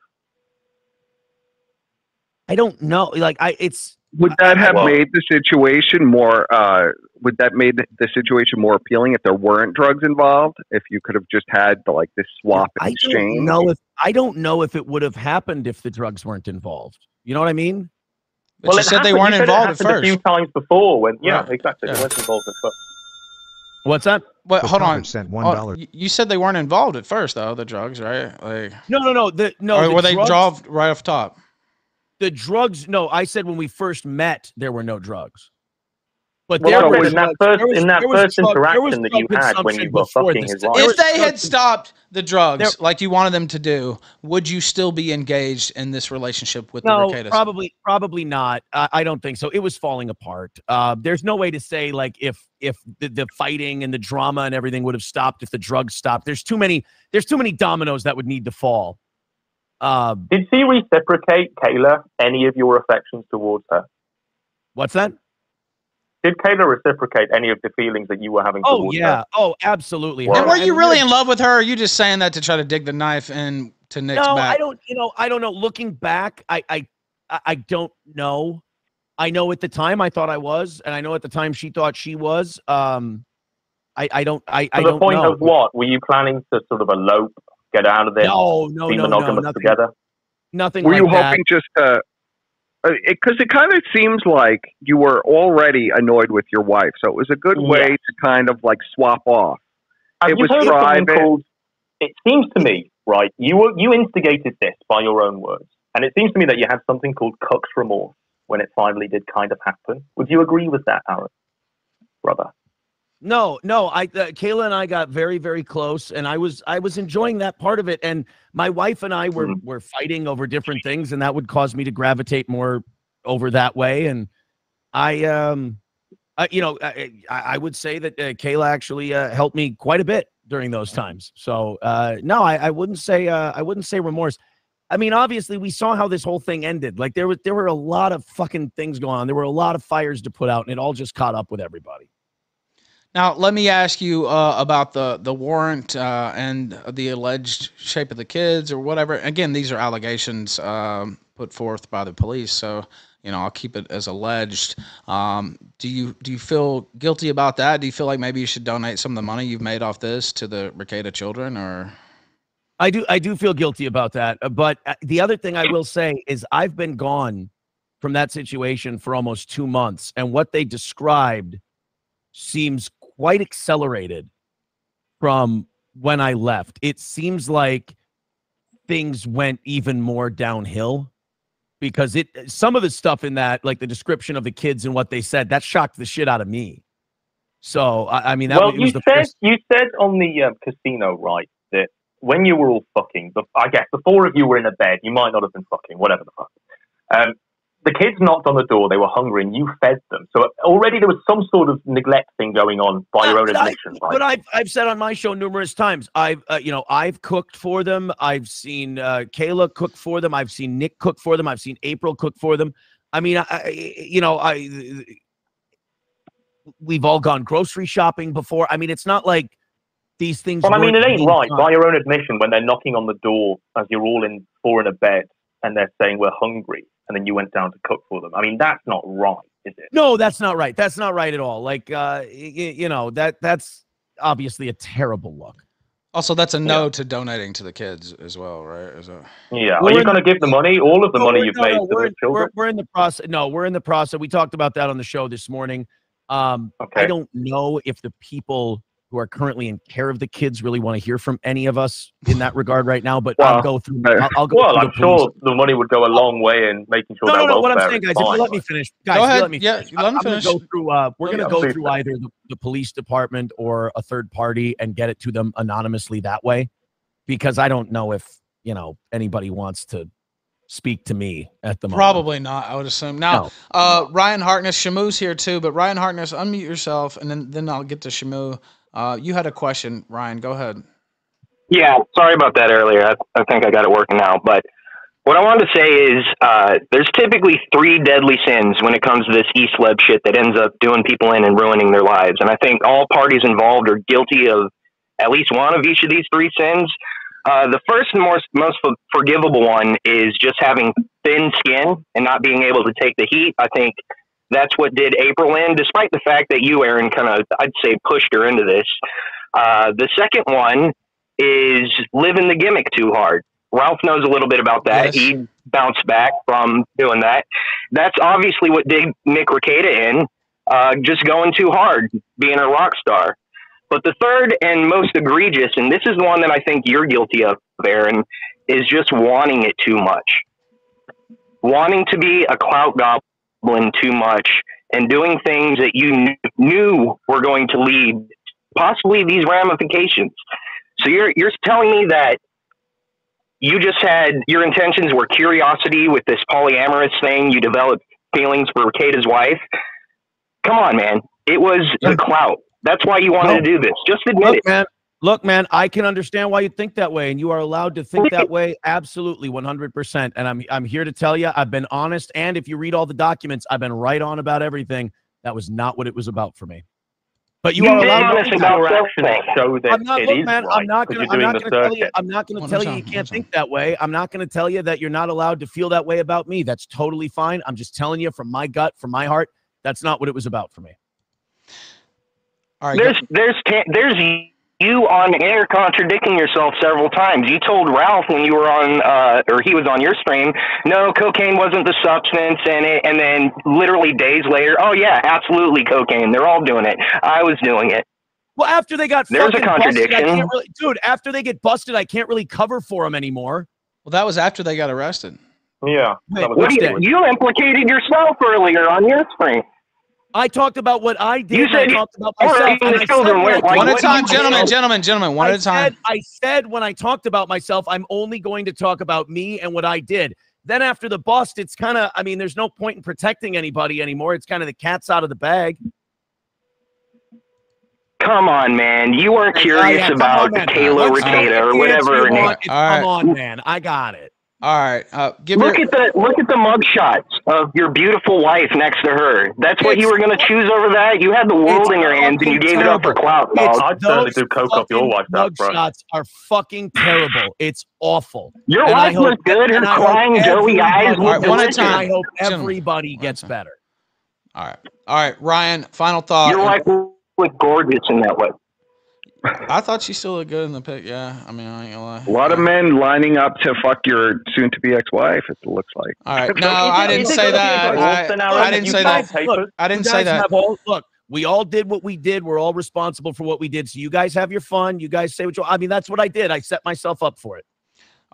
I don't know. Would that have made the situation more, would that made the situation more appealing if there weren't drugs involved? If you could have just had this swap and exchange? I don't know if it would have happened if the drugs weren't involved. You know what I mean? But you said they weren't involved at first. A few times before when, exactly. Yeah. They weren't involved at first. What's that? Well, hold on. $1. You said they weren't involved at first, though, the drugs, right? No. Or were they involved right off top? The drugs, no, I said when we first met, there were no drugs. But well, there was that first, in that first interaction that you had when you were fucking his wife. If they had stopped the drugs like you wanted them to do, would you still be engaged in this relationship with the Rekieta? No, probably not. I don't think so. It was falling apart. There's no way to say like if the fighting and the drama and everything would have stopped if the drugs stopped. There's too many dominoes that would need to fall. Did she reciprocate, Kayla, any of your affections towards her? What's that? Did Kayla reciprocate any of the feelings that you were having towards her? Oh, yeah. Oh, absolutely. Wow. And were you really in love with her? Or are you just saying that to try to dig the knife into Nick's back? No, I don't know. Looking back, I don't know. I know at the time I thought I was, and I know at the time she thought she was. I don't know. To the point of what? Were you planning to sort of elope, get out of there, be monogamous together? Nothing like that. Were you hoping just to... Because it kind of seems like you were already annoyed with your wife, so it was a good way to kind of like swap off. It was private. It seems to me, right? You instigated this by your own words, and it seems to me that you had something called cuck's remorse when it finally did kind of happen. Would you agree with that, Aaron, brother? No. Kayla and I got very, very close, and I was enjoying that part of it. And my wife and I were fighting over different things, and that would cause me to gravitate more over that way. And I would say that Kayla actually helped me quite a bit during those times. So no, I wouldn't say remorse. I mean, obviously, we saw how this whole thing ended. Like there were a lot of fucking things going on. There were a lot of fires to put out, and it all just caught up with everybody. Now, let me ask you about the warrant and the alleged shape of the kids or whatever. Again, these are allegations put forth by the police, so I'll keep it as alleged. Do you feel guilty about that? Do you feel like maybe you should donate some of the money you've made off this to the Rekieta children? Or I do feel guilty about that. But the other thing I will say is I've been gone from that situation for almost 2 months, and what they described seems quite accelerated from when I left. It seems like things went even more downhill because some of the stuff in that, like the description of the kids and what they said, that shocked the shit out of me. So I mean, that you said on the casino, right, that when you were all fucking, I guess the four of you were in a bed. You might not have been fucking, whatever the fuck. The kids knocked on the door. They were hungry, and you fed them. So already there was some sort of neglect thing going on by your own admission. Right? But I've said on my show numerous times, I've cooked for them. I've seen Kayla cook for them. I've seen Nick cook for them. I've seen April cook for them. I mean, we've all gone grocery shopping before. I mean, it's not like these things. Well, I mean, it ain't right by your own admission when they're knocking on the door as you're all in four in a bed and they're saying we're hungry. And then you went down to cook for them. I mean, that's not right, is it? No, that's not right. That's not right at all. Like, that's obviously a terrible look. Also, that's a no to donating to the kids as well, right? Yeah. Are you going to give the money, all of the money you've made to the children? We're in the process. No, we're in the process. We talked about that on the show this morning. Okay. I don't know if the people who are currently in care of the kids really want to hear from any of us in that regard right now, but I'll go through I'm sure the money would go a long way in making sure that what I'm saying, guys, if you let me finish. Guys, go ahead. Let me finish. We're going to go through either the police department or a third party and get it to them anonymously that way, because I don't know if, anybody wants to speak to me at the moment. Probably not, I would assume. Now, no. Ryan Hartness, Shamu's here too, but Ryan Hartness, unmute yourself, and then I'll get to Shamu. You had a question, Ryan. Go ahead. Yeah, sorry about that earlier. I think I got it working now. But what I wanted to say is there's typically three deadly sins when it comes to this e-celeb shit that ends up doing people in and ruining their lives. And I think all parties involved are guilty of at least one of each of these three sins. The first and most forgivable one is just having thin skin and not being able to take the heat. I think that's what did April in, despite the fact that you, Aaron, kind of, I'd say, pushed her into this. The second one is living the gimmick too hard. Ralph knows a little bit about that. Yes. He bounced back from doing that. That's obviously what did Nick Rekieta in, just going too hard, being a rock star. But the third and most egregious, and this is the one that I think you're guilty of, Aaron, is just wanting it too much. wanting to be a clout goblin too much and doing things that you knew were going to lead possibly these ramifications. So you're telling me that you just had, your intentions were curiosity with this polyamorous thing. You developed feelings for Kata's wife. Come on, man. It was the clout. That's why you wanted to do this. Just admit it. Man. Look, man, I can understand why you think that way, and you are allowed to think that way. Absolutely, 100%. And I'm here to tell you, I've been honest, and if you read all the documents, I've been right on about everything. That was not what it was about for me. But you are allowed to think that way. I'm not going to tell you you can't think that way. I'm not going to tell you that you're not allowed to feel that way about me. That's totally fine. I'm just telling you from my gut, from my heart, that's not what it was about for me. All right. There's you on air contradicting yourself several times. You told Ralph when you were on, or he was on your stream, no, cocaine wasn't the substance in it. And then literally days later, oh yeah, absolutely cocaine. They're all doing it. I was doing it. Well, after they got fucking busted, I can't really, dude, after they get busted, I can't really cover for them anymore. Well, that was after they got arrested. Yeah. Wait, what you implicated yourself earlier on your stream. I talked about what I did. You said I talked about myself. One at a time, gentlemen, one at a time. I said when I talked about myself, I'm only going to talk about me and what I did. Then after the bust, it's kind of, I mean, there's no point in protecting anybody anymore. It's kind of the cat's out of the bag. Come on, man. You are curious about Kayla Rekieta or whatever her name. Come on, man. I got it. All right. Look at the mugshots of your beautiful wife next to her. That's what you were going to choose over that. You had the world in your hands and you gave it up for clout. I'd certainly do coke off your wife. Mugshots are fucking terrible. It's awful. Your wife was good. Her crying, doughy eyes. One at a time. I hope everybody gets better. All right. All right, Ryan. Final thought. Your wife was gorgeous in that way. I thought she still looked good in the pic. Yeah, I mean, I ain't gonna lie. A lot of men lining up to fuck your soon-to-be ex-wife. It looks like. All right, no, I didn't say that. I didn't say that. I didn't say that. Look, we all did what we did. We're all responsible for what we did. So you guys have your fun. You guys say what you. I mean, that's what I did. I set myself up for it.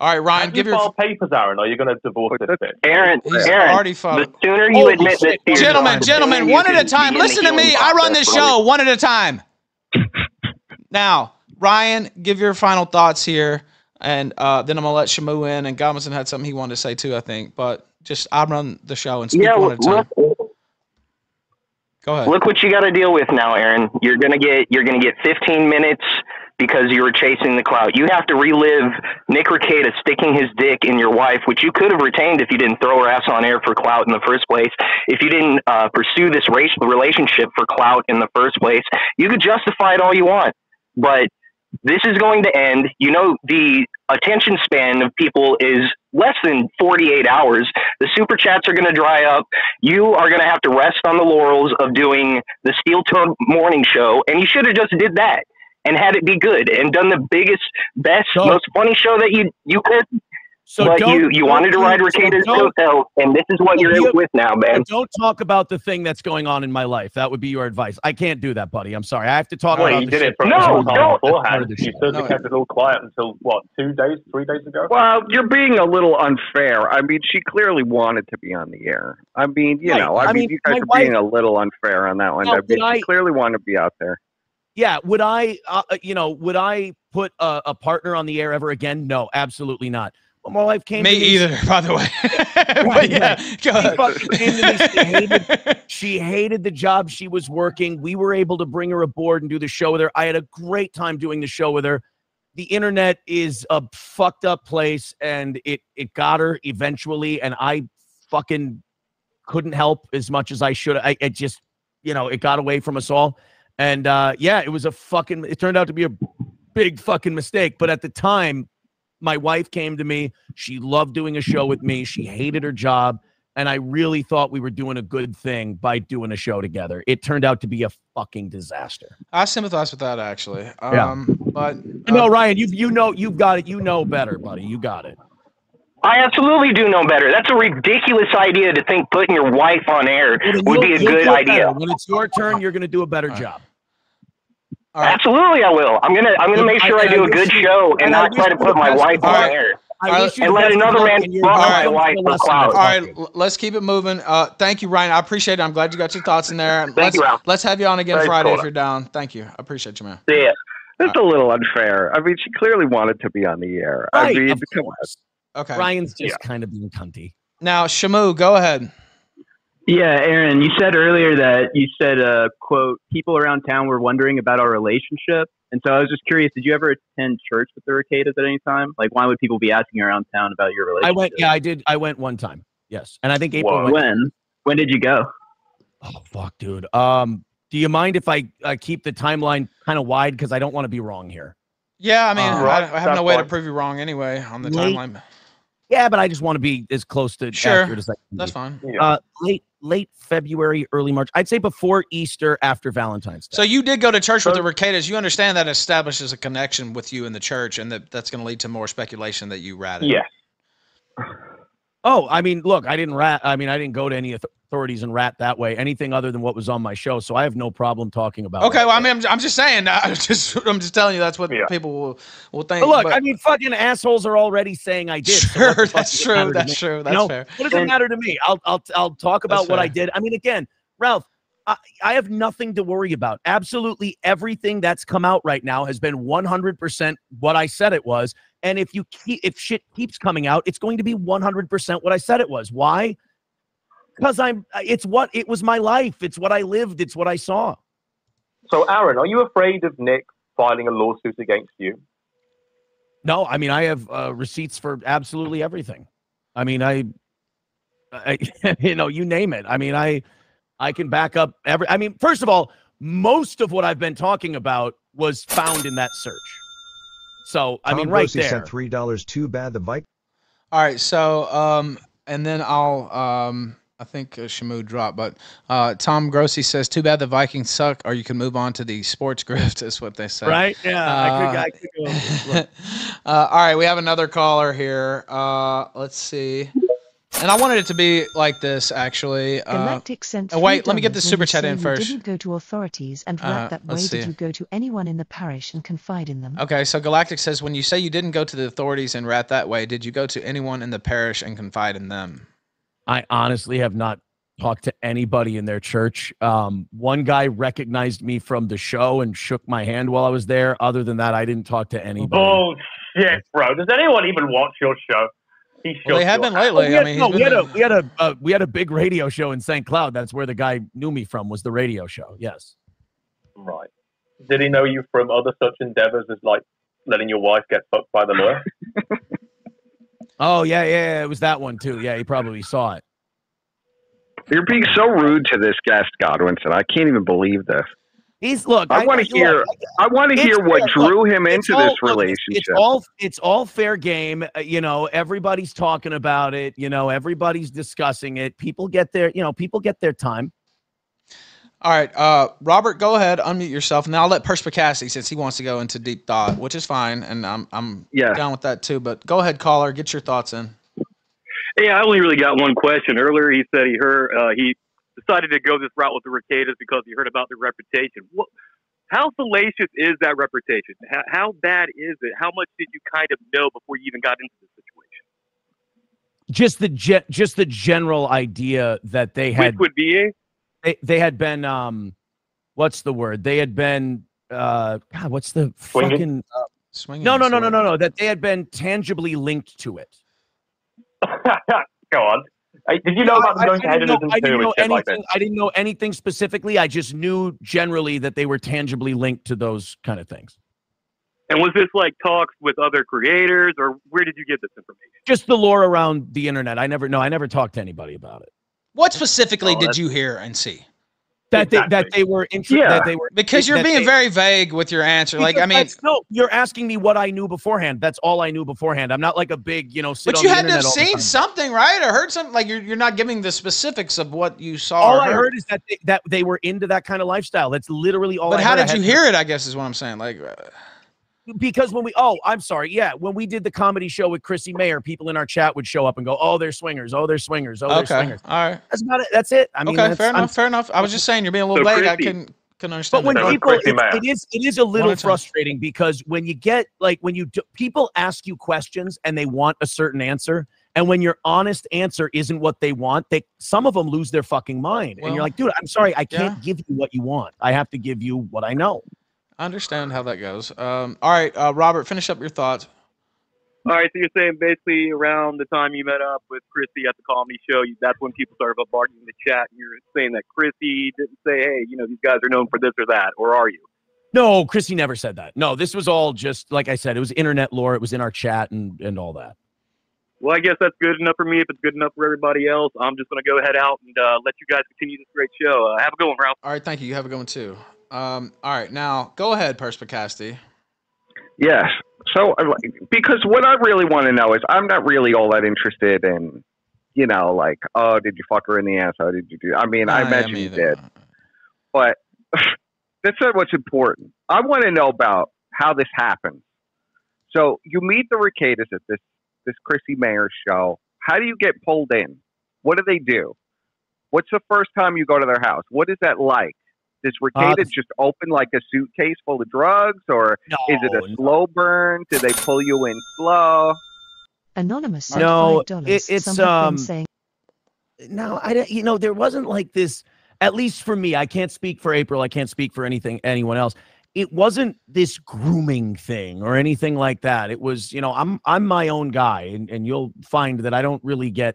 All right, Ryan, give your papers, Aaron. Are you going to divorce this bitch? Aaron, the sooner you admit this, gentlemen, one at a time. Listen to me. I run this show. One at a time. Now, Ryan, give your final thoughts here, and then I'm going to let Shamu in, and Godwinson had something he wanted to say too, I think, but just I run the show and speak one at a time. Go ahead. Look what you got to deal with now, Aaron. You're going to get 15 minutes because you were chasing the clout. You have to relive Nick Rekieta sticking his dick in your wife, which you could have retained if you didn't throw her ass on air for clout in the first place. If you didn't pursue this racial relationship for clout in the first place, you could justify it all you want. But this is going to end. You know, the attention span of people is less than 48 hours. The super chats are going to dry up. You are going to have to rest on the laurels of doing the Steel Toe Morning Show. And you should have just did that and had it be good and done the biggest, best, most funny show that you could. So but you wanted to ride Rekieta's coattails, and this is what you're with now, man. Don't talk about the thing that's going on in my life. That would be your advice. I can't do that, buddy. I'm sorry. I have to talk about this. No, don't. Beforehand. You sort of kept it all quiet until, what, 2 days, 3 days ago? Well, you're being a little unfair. I mean, she clearly wanted to be on the air. I mean, you know, I mean, you guys are being a little unfair on that one. I mean, she clearly wanted to be out there. Yeah, would I put a partner on the air ever again? No, absolutely not. My life came me to me either, by the way. But yeah, she hated the job she was working. We were able to bring her aboard and do the show with her. I had a great time doing the show with her. The internet is a fucked up place, and it got her eventually, and I fucking couldn't help as much as I should. It just, you know, it got away from us all. And yeah, it was it turned out to be a big fucking mistake. But at the time, my wife came to me. She loved doing a show with me. She hated her job. And I really thought we were doing a good thing by doing a show together. It turned out to be a fucking disaster. I sympathize with that, actually. Yeah. But no, Ryan, you've got it. You know better, buddy. You got it. I absolutely do know better. That's a ridiculous idea to think putting your wife on air would be a good idea. When it's your turn, you're going to do a better job. Right. Absolutely, I will. I'm gonna make sure I do a good show and not try to put my wife on air. And let another man fuck my wife for clout. All right, let's keep it moving. Thank you, Ryan. I appreciate it. I'm glad you got your thoughts in there. Thank you, Ralph. Let's have you on again Friday if you're down. Thank you. I appreciate you, man. Yeah. That's a little unfair. I mean, she clearly wanted to be on the air. I mean, come on. Okay. Ryan's just kind of being cunty. Now, Shamu, go ahead. Yeah, Aaron, you said earlier that you said, quote, people around town were wondering about our relationship. And so I was just curious, did you ever attend church with the Rekietas at any time? Like, why would people be asking around town about your relationship? I went, yeah, I did. I went one time. Yes. And I think April went. When did you go? Oh, fuck, dude. Do you mind if I keep the timeline kind of wide? Because I don't want to be wrong here. Yeah, I mean, I have no way to prove you wrong anyway on the timeline. Yeah, but I just want to be as close to accurate as I can. That's fine. Late February, early March. I'd say before Easter, after Valentine's Day. So you did go to church with the Rekietas. You understand that establishes a connection with you in the church, and that's going to lead to more speculation that you ratted. Yeah. Oh, I mean, look, I didn't rat. I mean, I didn't go to any authorities and rat that way. Anything other than what was on my show. So I have no problem talking about. Okay, well, I mean, I'm just saying. I'm just telling you that's what people will think. But look, I mean, fucking assholes are already saying I did. Sure, so that's true. That's true. That's fair. What does it matter to me? I'll talk about what I did. I mean, again, Ralph, I have nothing to worry about. Absolutely everything that's come out right now has been 100% what I said it was. And if you if shit keeps coming out, it's going to be 100% what I said it was. Why? Because it was my life. It's what I lived. It's what I saw. So, Aaron, are you afraid of Nick filing a lawsuit against you? No, I mean, I have receipts for absolutely everything. I mean, I you know, you name it. I mean, I can back up every. I mean, first of all, most of what I've been talking about was found in that search. So I mean, right there. Sent $3. Too bad the bike. All right. So and then I'll I think Shamu dropped, but Tom Grossi says, "Too bad the Vikings suck," or you can move on to the sports grift. Is what they say. Right? Yeah. I could go. All right. We have another caller here. Let's see. And I wanted it to be like this, actually. Wait, let me get this super chat in first. Did you go to authorities and work that way? Did you go to anyone in the parish and confide in them? Okay, so Galactic says, when you say you didn't go to the authorities and rat that way, did you go to anyone in the parish and confide in them? I honestly have not talked to anybody in their church. One guy recognized me from the show and shook my hand while I was there. Other than that, I didn't talk to anybody. Oh, shit, bro. Does anyone even watch your show? Well, they have been lately. We had a big radio show in St. Cloud. That's where the guy knew me from, was the radio show. Yes. Right. Did he know you from other such endeavors as like letting your wife get fucked by the lawyer? Oh, yeah. It was that one, too. Yeah, he probably saw it. You're being so rude to this guest, Godwinson. I can't even believe this. Look, I want to hear. I want to hear what drew him into this relationship. It's all fair game. You know, everybody's talking about it. You know, everybody's discussing it. People get their. You know, people get their time. All right, Robert, go ahead, unmute yourself. Now I'll let Perspicacity, since he wants to go into deep thought, which is fine, and I'm down with that too. But go ahead, caller, get your thoughts in. Yeah, I only really got one question. Earlier, he said he decided to go this route with the Rekietas because he heard about their reputation. What, how salacious is that reputation? How bad is it? How much did you kind of know before you even got into the situation? Just the general idea that they had. Which would be? They had been, what's the word? They had been, God, what's the fucking. Swinging? No. That they had been tangibly linked to it. Go on. Did you know about them going to hedonism too? I didn't know anything specifically. I just knew generally that they were tangibly linked to those kind of things. And was this like talks with other creators, or where did you get this information? Just the lore around the internet. I never talked to anybody about it. What specifically did you hear and see? That they were interested. Yeah. Because you're being very vague with your answer. Like, I mean, no, you're asking me what I knew beforehand. That's all I knew beforehand. I'm not like a big, you know. But you had to have seen something, right? Or heard something. Like you're not giving the specifics of what you saw. All I heard is that they were into that kind of lifestyle. That's literally all. But how did you hear it? I guess is what I'm saying. Like. Because when we, when we did the comedy show with Chrissie Mayer, people in our chat would show up and go, "Oh, they're swingers! Oh, they're swingers! Oh, they're swingers!" All right, that's about it. That's it. I mean, fair enough. I was just saying you're being a little vague. I couldn't can understand. But when people, it is a little frustrating because when you get like people ask you questions and they want a certain answer, and when your honest answer isn't what they want, some of them lose their fucking mind. Well, and you're like, dude, I'm sorry, I can't give you what you want. I have to give you what I know. I understand how that goes. All right, Robert, finish up your thoughts. All right, so you're saying basically around the time you met up with Chrissie at the comedy show, that's when people started bombarding the chat. You're saying that Chrissie didn't say, hey, you know, these guys are known for this or that, or are you? No, Chrissie never said that. No, this was all just, like I said, it was internet lore. It was in our chat and all that. Well, I guess that's good enough for me. If it's good enough for everybody else, I'm just going to go ahead out and let you guys continue this great show. Have a good one, Ralph. All right, thank you. You have a good one, too. All right, now, go ahead, Perspicacity. Yes. So, because what I really want to know is I'm not really all that interested in, you know, like, oh, did you fuck her in the ass? How did you do? I mean, I imagine you did. But that's not what's important. I want to know about how this happens. So you meet the Rekietas at this Chrissie Mayer show. How do you get pulled in? What do they do? What's the first time you go to their house? What is that like? Does Rekieta just open like a suitcase full of drugs, or is it a slow burn? Do they pull you in slow? Anonymous. No, it's No, I don't. You know, there wasn't like this. At least for me, I can't speak for April. I can't speak for anyone else. It wasn't this grooming thing or anything like that. It was, you know, I'm my own guy, and you'll find that I don't really get,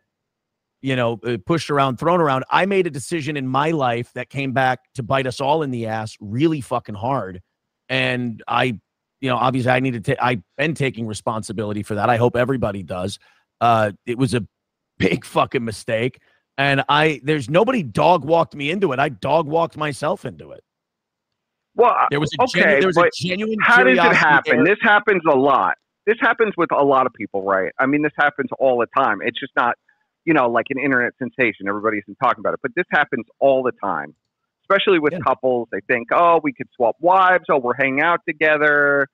you know, pushed around, thrown around. I made a decision in my life that came back to bite us all in the ass really fucking hard. And I, you know, obviously I needed to, I've been taking responsibility for that. I hope everybody does. It was a big fucking mistake. And there's nobody dog walked me into it. I dog walked myself into it. Well, there was a genuine how does it happen? This happens a lot. This happens with a lot of people, right? I mean, this happens all the time. It's just not, you know, like an internet sensation. Everybody's been talking about it, but this happens all the time, especially with couples. They think, oh, we could swap wives. Oh, we're hanging out together.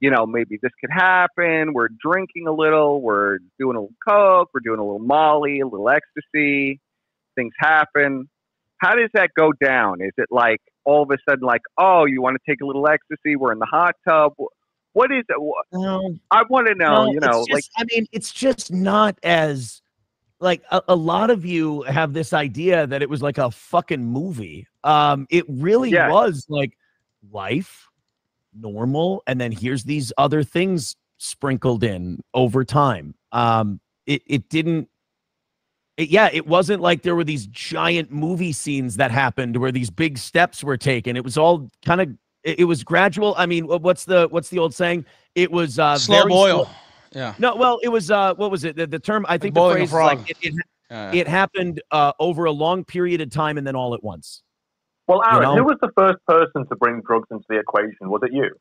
You know, maybe this could happen. We're drinking a little. We're doing a little coke. We're doing a little molly, a little ecstasy. Things happen. How does that go down? Is it like all of a sudden, like, oh, you want to take a little ecstasy? We're in the hot tub. What is it? I want to know, you know, just, like, I mean, it's just not as, like a lot of you have this idea that it was like a fucking movie. It really was like life, normal, and then here's these other things sprinkled in over time. It wasn't like there were these giant movie scenes that happened where these big steps were taken. It was all kind of, it was gradual. I mean, what's the old saying? It was slow boil. Yeah. No, well, it was, what was it? The term, I think the phrase, like, it happened over a long period of time and then all at once. Well, Aaron, who was the first person to bring drugs into the equation? Was it you?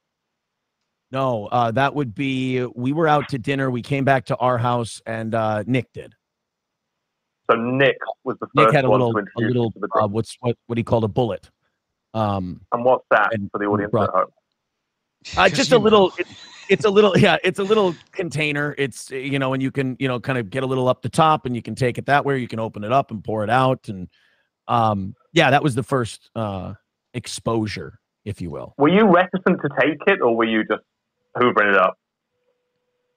No, that would be, we were out to dinner. We came back to our house and Nick did. So Nick was the first one. Nick had a little to the drugs. What he called a bullet. And what's that for the audience at home? Just a little... It's a little container. It's, you know, and you can, you know, kind of get a little up the top and you can take it that way. You can open it up and pour it out. And that was the first exposure, if you will. Were you reticent to take it or were you just hoovering it up?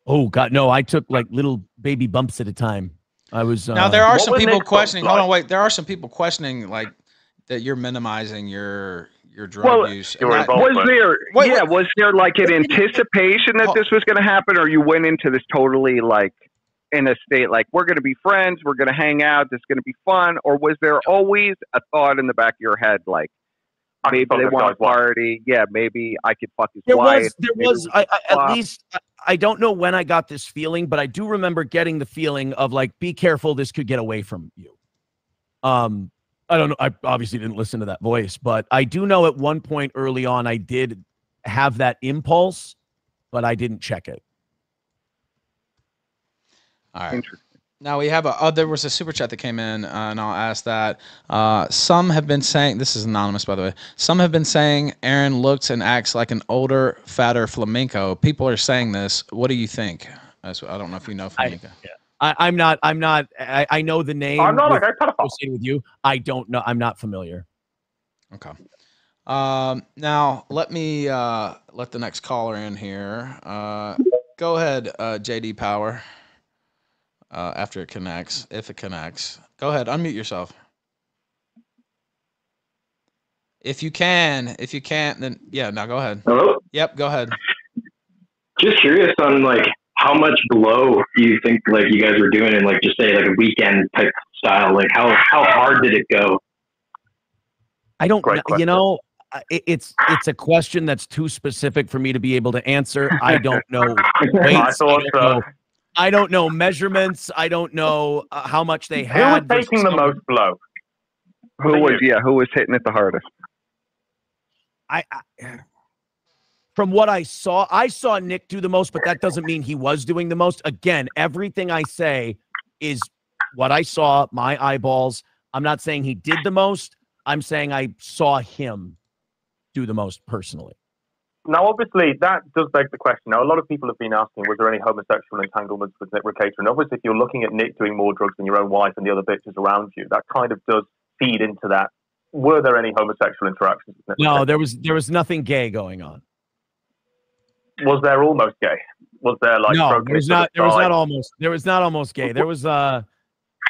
Oh, God, no. I took like little baby bumps at a time. I was. Now, there are some people questioning. Hold on, wait. There are some people questioning like that you're minimizing your drug use. Was there like an anticipation that this was going to happen, or you went into this totally like in a state like we're going to be friends, we're going to hang out, this is going to be fun, or was there always a thought in the back of your head like maybe they want a party, maybe I could fuck his wife? I don't know when I got this feeling, but I do remember getting the feeling of like, be careful, this could get away from you. I don't know. I obviously didn't listen to that voice, but I do know at one point early on, I did have that impulse, but I didn't check it. All right. Now we have there was a super chat that came in and I'll ask that. Some have been saying, this is anonymous, by the way. Some have been saying Aaron looks and acts like an older, fatter flamenco. People are saying this. What do you think? I don't know if you know flamenco. I'm not. I know the name. I'm not associated with you. I don't know. I'm not familiar. Okay. Now let me let the next caller in here. Go ahead, JD Power. After it connects, if it connects, go ahead, unmute yourself. If you can, if you can't, then yeah, now go ahead. Hello? Yep, go ahead. Just curious on like how much blow do you think like you guys were doing in like just say like a weekend type style? Like how hard did it go? I don't know, you know, it's a question that's too specific for me to be able to answer. I don't know. Weights, I don't know measurements. I don't know how much they had. Who was taking the most blow? Who was hitting it the hardest? From what I saw Nick do the most, but that doesn't mean he was doing the most. Again, everything I say is what I saw, my eyeballs. I'm not saying he did the most. I'm saying I saw him do the most personally. Now, obviously, that does beg the question. Now, a lot of people have been asking, was there any homosexual entanglements with Nick Rekieta? And obviously, if you're looking at Nick doing more drugs than your own wife and the other bitches around you, that kind of does feed into that. Were there any homosexual interactions with Nick Rekieta? No, there was nothing gay going on. Was there almost gay? Was there like... No, there was not almost gay. There was...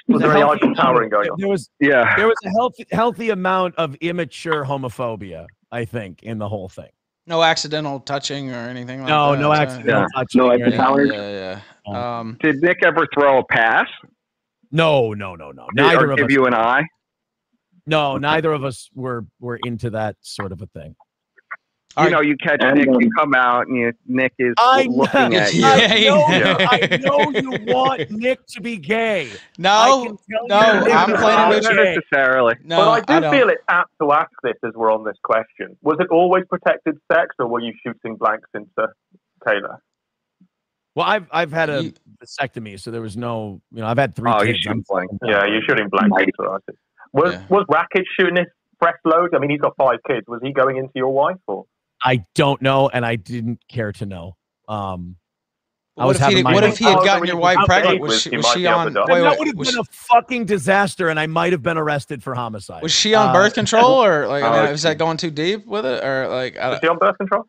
Was there any idle towering going on? There was a healthy amount of immature homophobia, I think, in the whole thing. No accidental touching or anything like that? No accidental touching. No accidental touching. Yeah. Did Nick ever throw a pass? No. Neither of us. Give you an eye? No, neither of us were into that sort of a thing. You know, you catch Nick, you come out, and Nick is looking at you. I know you want Nick to be gay. No, I'm playing with you. Not necessarily. No, but I do feel it's apt to ask this as we're on this question. Was it always protected sex, or were you shooting blanks into Kayla? Well, I've had a vasectomy, so there was no, I've had 3 kids. You're shooting blanks. Yeah, you're shooting blanks. Was Rackett shooting this fresh load? I mean, he's got 5 kids. Was he going into your wife, or? I don't know, and I didn't care to know. What if he had gotten your wife pregnant? Was she on? That would have been a fucking disaster, and I might have been arrested for homicide. Was she on birth control, or like? I mean, was that going too deep with it, or like? Was she on birth control?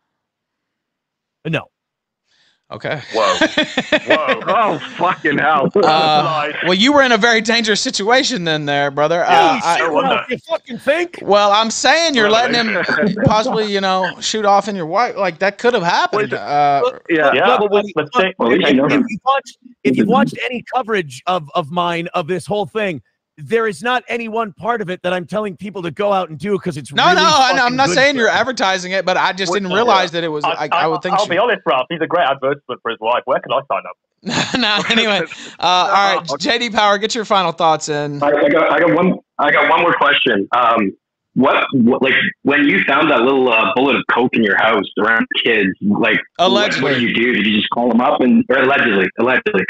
No. Okay. Whoa. Oh, fucking hell. Well, you were in a very dangerous situation then there, brother. You fucking think? Well, I'm saying you're letting him possibly, shoot off in your wife. Like, that could have happened. If you watched any coverage of mine of this whole thing, there is not any one part of it that I'm telling people to go out and do because it's really I'm not saying you're advertising it, but I just didn't realize that it was. I would think. I'll be honest, Ralph. He's a great advertisement for his wife. Where can I sign up? Anyway, all right, JD Power, get your final thoughts in. I got one more question. What when you found that little bullet of coke in your house around kids, like allegedly, what did you do? Did you just call them up or allegedly? Did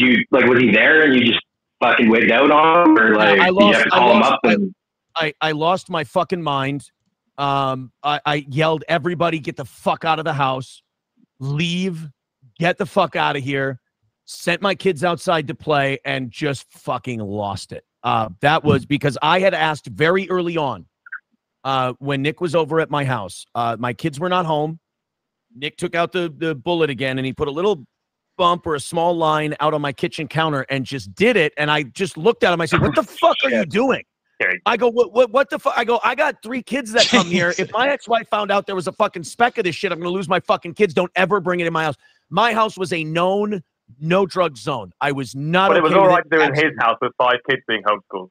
you was he there and you just fucking wigged out on, or like you have to call him up? And I lost my fucking mind. I yelled, "Everybody, get the fuck out of the house! Leave! Get the fuck out of here!" Sent my kids outside to play and just fucking lost it. That was because I had asked very early on when Nick was over at my house. My kids were not home. Nick took out the bullet again, and he put a little bump or a small line out on my kitchen counter and just did it. And I just looked at him. I said, "What the fuck are you doing?" I go, what the fuck? I go, I got 3 kids that come here. If my ex-wife found out there was a fucking speck of this shit, I'm going to lose my fucking kids. Don't ever bring it in my house. My house was a known no drug zone. I was not. But it was all right doing his house with 5 kids being homeschooled.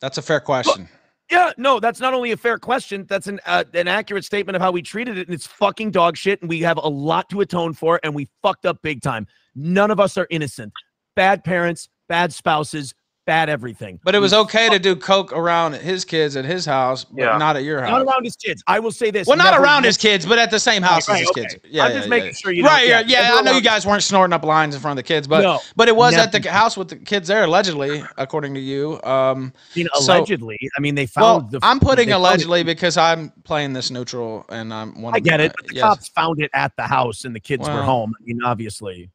That's a fair question. Yeah, no, that's not only a fair question. That's an accurate statement of how we treated it, and it's fucking dog shit, and we have a lot to atone for, and we fucked up big time. None of us are innocent. Bad parents, bad spouses, bad everything. But it was okay to do coke around his kids at his house, but not at your house. Not around his kids. I will say this. Well, not around his kids, but at the same house as his kids. Yeah, I'm just making sure you know. Right, I know you guys weren't snorting up lines in front of the kids, but it was at the house with the kids there, allegedly, according to you. Allegedly. I mean, they found the... Well, I'm putting allegedly because I'm playing this neutral, and I'm one of the... I get it, but the cops found it at the house, and the kids were home. I mean, obviously.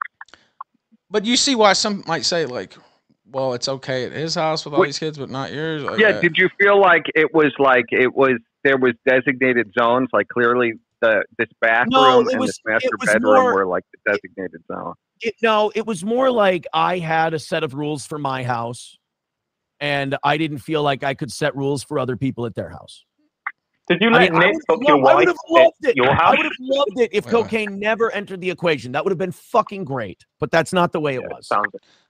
But you see why some might say, like... well, it's okay at his house with all these kids, but not yours? Like, yeah, did you feel like it was there was designated zones, like clearly this bathroom and this master bedroom were like the designated zone? No, it was more like I had a set of rules for my house, and I didn't feel like I could set rules for other people at their house. Did you let Nick book your wife? I would have loved it. I would have loved it if cocaine never entered the equation. That would have been fucking great. But that's not the way it was. All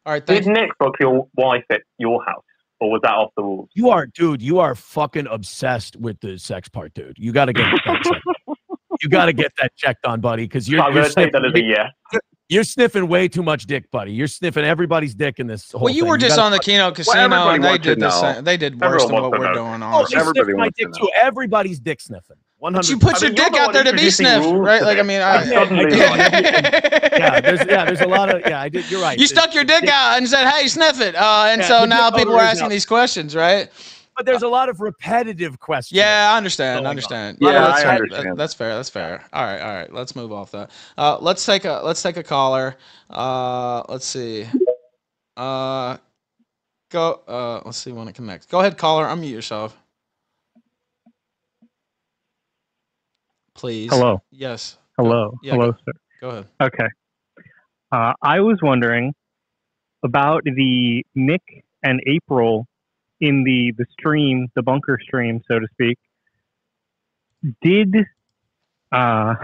right. Did Nick book your wife at your house, or was that off the rules? You are, dude. You are fucking obsessed with the sex part, dude. You got to get that checked. You got to get that checked on, buddy, because you're. I'm gonna take that as a yeah. You're sniffing way too much dick, buddy. You're sniffing everybody's dick in this whole thing. Well, you were just on the Kino Casino, and they did the same. They did worse than what we're doing. Oh, they sniffed my dick too. Everybody's dick sniffing. 100%. But you put your dick out there to be sniffed, right? Like, I mean, there's a lot of, yeah, I did. You're right. You stuck your dick out and said, "Hey, sniff it," and so now people are asking these questions, right? But there's a lot of repetitive questions. Yeah, I understand. I understand. Yeah, that's fair. That's fair. That's fair. All right, all right. Let's move off that. Let's take a caller. Let's see. Let's see when it connects. Go ahead, caller. Unmute yourself, please. Hello. Yes. Hello. Yeah, hello, sir. Go ahead. Okay. I was wondering about the Nick and April in the stream, the bunker stream, so to speak. Was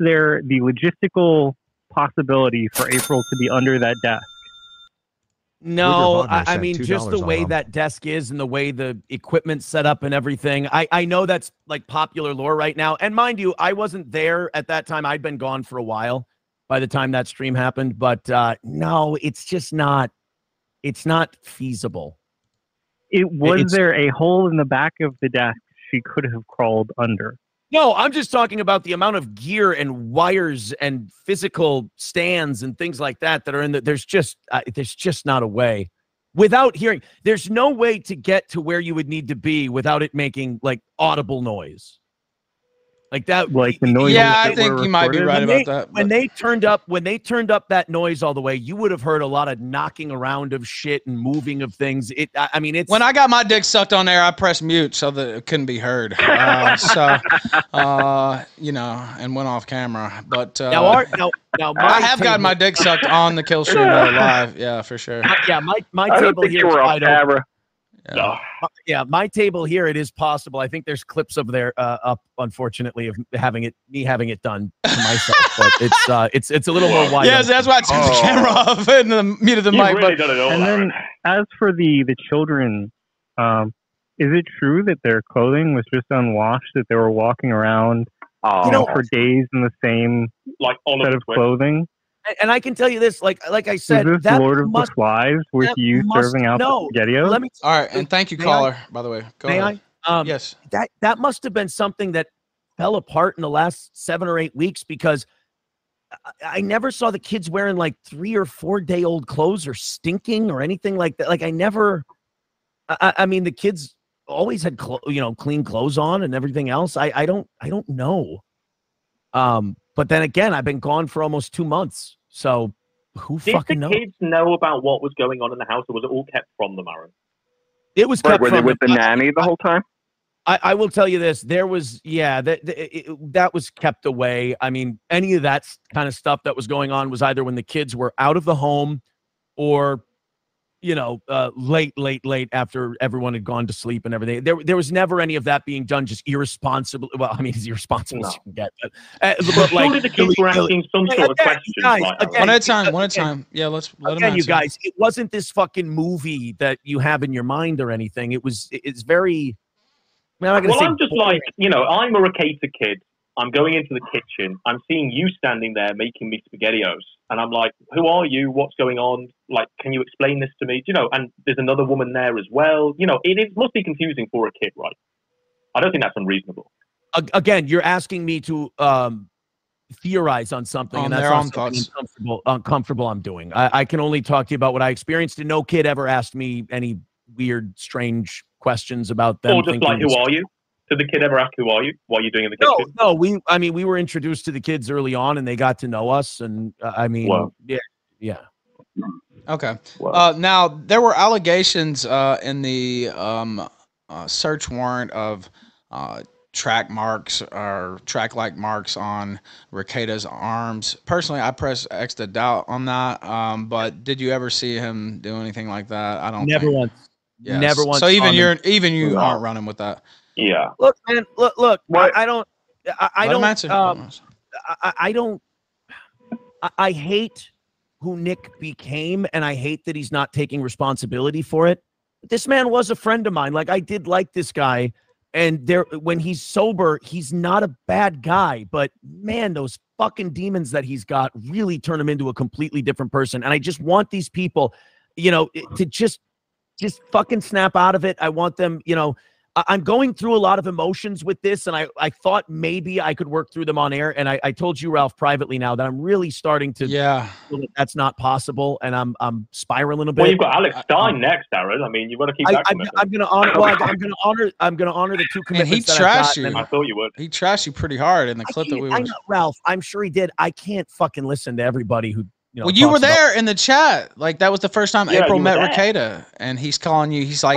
there the logistical possibility for April to be under that desk? No, I mean, just the way that desk is and the way the equipment's set up and everything. I know that's like popular lore right now. And mind you, I wasn't there at that time. I'd been gone for a while by the time that stream happened. But no, it's just not. It's not feasible. Was there a hole in the back of the desk she could have crawled under? No, I'm just talking about the amount of gear and wires and physical stands and things like that that are in the. There's just not a way. Without hearing, there's no way to get to where you would need to be without it making like audible noise. Like that, like the noise. Yeah, I think you might be right about that. When they turned up that noise all the way, you would have heard a lot of knocking around of shit and moving of things. I mean, it's when I got my dick sucked on air, I pressed mute so that it couldn't be heard. You know, and went off camera. But now I have gotten my dick sucked on the Kill Stream live. Yeah, for sure. Yeah, my table here is wide open. Yeah. No. Yeah, my table here. It is possible. I think there's clips of there up, unfortunately, of me having it done to myself. But it's a little more wide. Yes, that's why I took the camera off and the mute of the mic. Really and then, as for the children, is it true that their clothing was just unwashed? That they were walking around, for days in the same set of clothing? And I can tell you this, like I said, is this that Lord of the Flies with you serving out the spaghettios? All right, and thank you, caller, by the way. Go ahead. Yes. That must have been something that fell apart in the last 7 or 8 weeks, because I never saw the kids wearing like 3 or 4 day old clothes or stinking or anything like that. Like I mean, the kids always had clean clothes on and everything else. I don't know. But then again, I've been gone for almost 2 months, so who fucking knows? Did the kids know about what was going on in the house, or was it all kept from them, Aaron? It was kept from them. Were they with the nanny the whole time? I will tell you this. There was, that was kept away. I mean, any of that kind of stuff that was going on was either when the kids were out of the home or, late after everyone had gone to sleep and everything. There was never any of that being done, just irresponsible. Well, I mean, as irresponsible as you can get. But like, surely the kids were asking some sort of questions. Guys, one at a time, one at a time. Yeah, let's let them answer. You guys, it wasn't this fucking movie that you have in your mind or anything. It's very... I'm just boring. I'm a Rekieta kid. I'm going into the kitchen. I'm seeing you standing there making me SpaghettiOs. And I'm like, who are you? What's going on? Like, can you explain this to me? And there's another woman there as well. It must be confusing for a kid, right? I don't think that's unreasonable. Again, you're asking me to theorize on something. And that's uncomfortable I'm doing. I can only talk to you about what I experienced. And no kid ever asked me any weird, strange questions about them. Or just like, who are you? Did the kid ever ask, who are you? What are you doing in the kitchen? No, we were introduced to the kids early on, and they got to know us, and yeah. Okay. Well, now, there were allegations in the search warrant of track marks or track-like marks on Rekieta's arms. Personally, I press X to doubt on that, but did you ever see him do anything like that? I don't Never think. Once. Yes. Never once. So even you aren't running with that. Yeah. Look, man, look. I hate who Nick became, and I hate that he's not taking responsibility for it. But this man was a friend of mine. Like, I did like this guy, and when he's sober, he's not a bad guy. But man, those fucking demons that he's got really turn him into a completely different person. And I just want these people, you know, to just fucking snap out of it. I want them, you know, I'm going through a lot of emotions with this, and I thought maybe I could work through them on air. And I told you, Ralph, privately now that I'm really starting to feel that that's not possible, and I'm spiraling a bit. Well, you've got Alex Stein next, Aaron. I mean, you've got to keep that commitment. I'm gonna honor the two commitments. And he trashed you. I thought you would. He trashed you pretty hard in the clip that we were. I know, Ralph. I'm sure he did. I can't fucking listen to everybody who. You know, well, you were there in the chat. Like, that was the first time April met Rekieta, and he's calling you. He's like,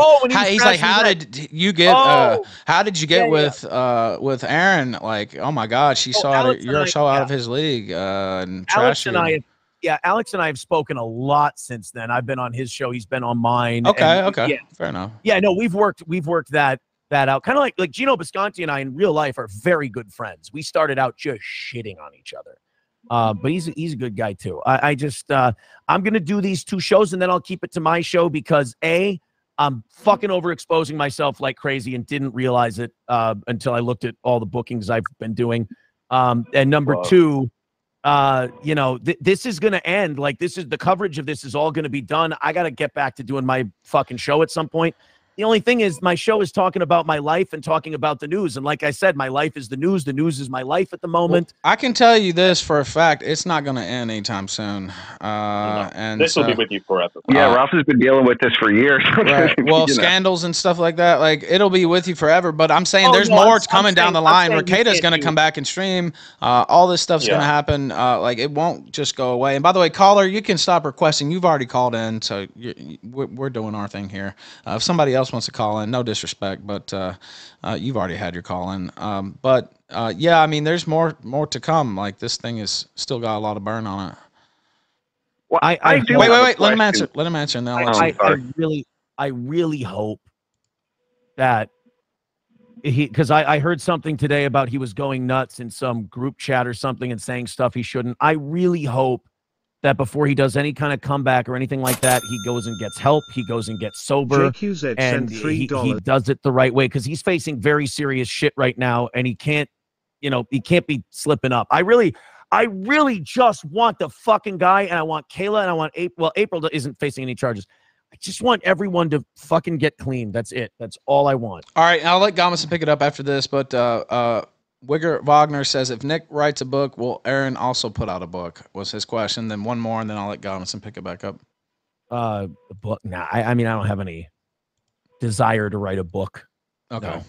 how did you get with Aaron? Like, oh my God, you're so out of his league. And Alex and I, Alex and I have spoken a lot since then. I've been on his show, he's been on mine. Okay, fair enough. Yeah, no, we've worked that out. Kind of like Gino Bisconti and I in real life are very good friends. We started out just shitting on each other. But he's a good guy too. I just I'm gonna do these two shows, and then I'll keep it to my show because A, I'm fucking overexposing myself like crazy and didn't realize it until I looked at all the bookings I've been doing. And number two, you know, this is gonna end. Like, this is the coverage of this is all gonna be done. I gotta get back to doing my fucking show at some point. The only thing is, my show is talking about my life and talking about the news. And like I said, my life is the news. The news is my life at the moment. Well, I can tell you this for a fact. It's not going to end anytime soon. And this will be with you forever. Yeah, Ralph has been dealing with this for years. Right. Well, scandals and stuff like that. Like, it'll be with you forever. But I'm saying there's more coming down the line. Rekieta's going to come back and stream. All this stuff's going to happen. Like, it won't just go away. And by the way, caller, you can stop requesting. You've already called in, so we're doing our thing here. If somebody else wants to call in, no disrespect, but you've already had your call in, but yeah, I mean, there's more to come. Like, this thing is still got a lot of burn on it. Well, wait, let him answer now. I really hope that because I heard something today about he was going nuts in some group chat or something and saying stuff he shouldn't. I really hope that before he does any kind of comeback or anything like that, he goes and gets help, he goes and gets sober, and he does it the right way, because he's facing very serious shit right now, and he can't, you know, he can't be slipping up. I really just want the fucking guy, and I want Kayla, and I want April. Well, April isn't facing any charges. I just want everyone to fucking get clean. That's it. That's all I want. All right, I'll let Godwinson pick it up after this, but Wigger Wagner says, if Nick writes a book, will Aaron also put out a book? Was his question. Then one more, and then I'll let Godwinson pick it back up. Book? Nah, I mean, I don't have any desire to write a book. Okay. No.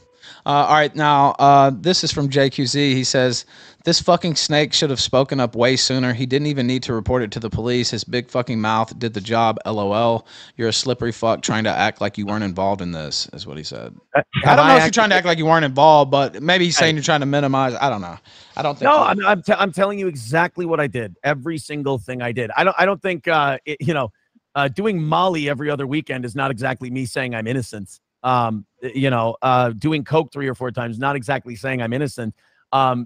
All right, now, this is from JQZ. He says, this fucking snake should have spoken up way sooner. He didn't even need to report it to the police. His big fucking mouth did the job, LOL. You're a slippery fuck trying to act like you weren't involved in this, is what he said. I don't know if you're trying to act like you weren't involved, but maybe he's saying you're trying to minimize. I don't know. I don't think. No, I'm telling you exactly what I did. Every single thing I did. I don't think, you know, doing Molly every other weekend is not exactly me saying I'm innocent. You know, doing coke 3 or 4 times, not exactly saying I'm innocent,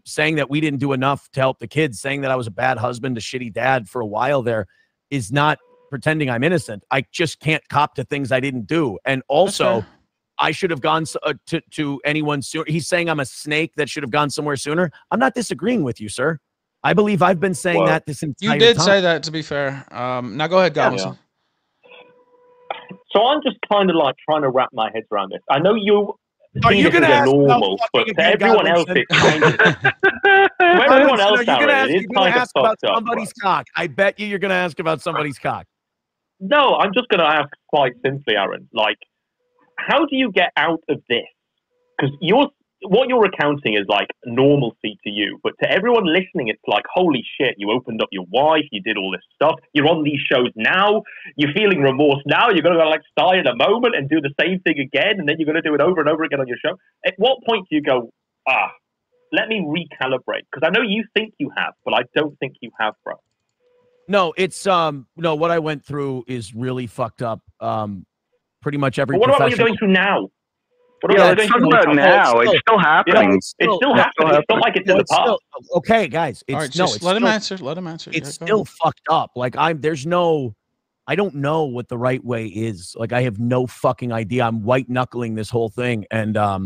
saying that we didn't do enough to help the kids, saying that I was a bad husband, a shitty dad for a while there is not pretending I'm innocent. I just can't cop to things I didn't do. And also I should have gone to anyone sooner. He's saying I'm a snake that should have gone somewhere sooner. I'm not disagreeing with you, sir. I believe I've been saying that this entire time. You did say that, to be fair. Now go ahead, Godwinson. Yeah. So I'm just kind of like trying to wrap my head around this. I know you see this as normal, but to everyone else, it's kind of... To everyone else, Aaron, it's kind of fucked up. Somebody's cock. I bet you're going to ask about somebody's cock. No, I'm just going to ask quite simply, Aaron. Like, how do you get out of this? Because you're what you're recounting is like normalcy to you, but to everyone listening, it's like, holy shit, you opened up your wife, you did all this stuff, you're on these shows now, you're feeling remorse now, you're going to like start in a moment and do the same thing again, and then you're going to do it over and over again on your show. At what point do you go, let me recalibrate? Because I know you think you have, but I don't think you have, bro. No, it's, no, what I went through is really fucked up. Pretty much every profession. What are you going through now? Yeah, it's about now. It's still happening. You know, it's still happening. It's not like it's in the past. Okay, guys. It's, right, no, it's let still, him answer. Let him answer. It's yeah, still fucked up. Like there's no, I don't know what the right way is. Like I have no fucking idea. I'm white knuckling this whole thing, and I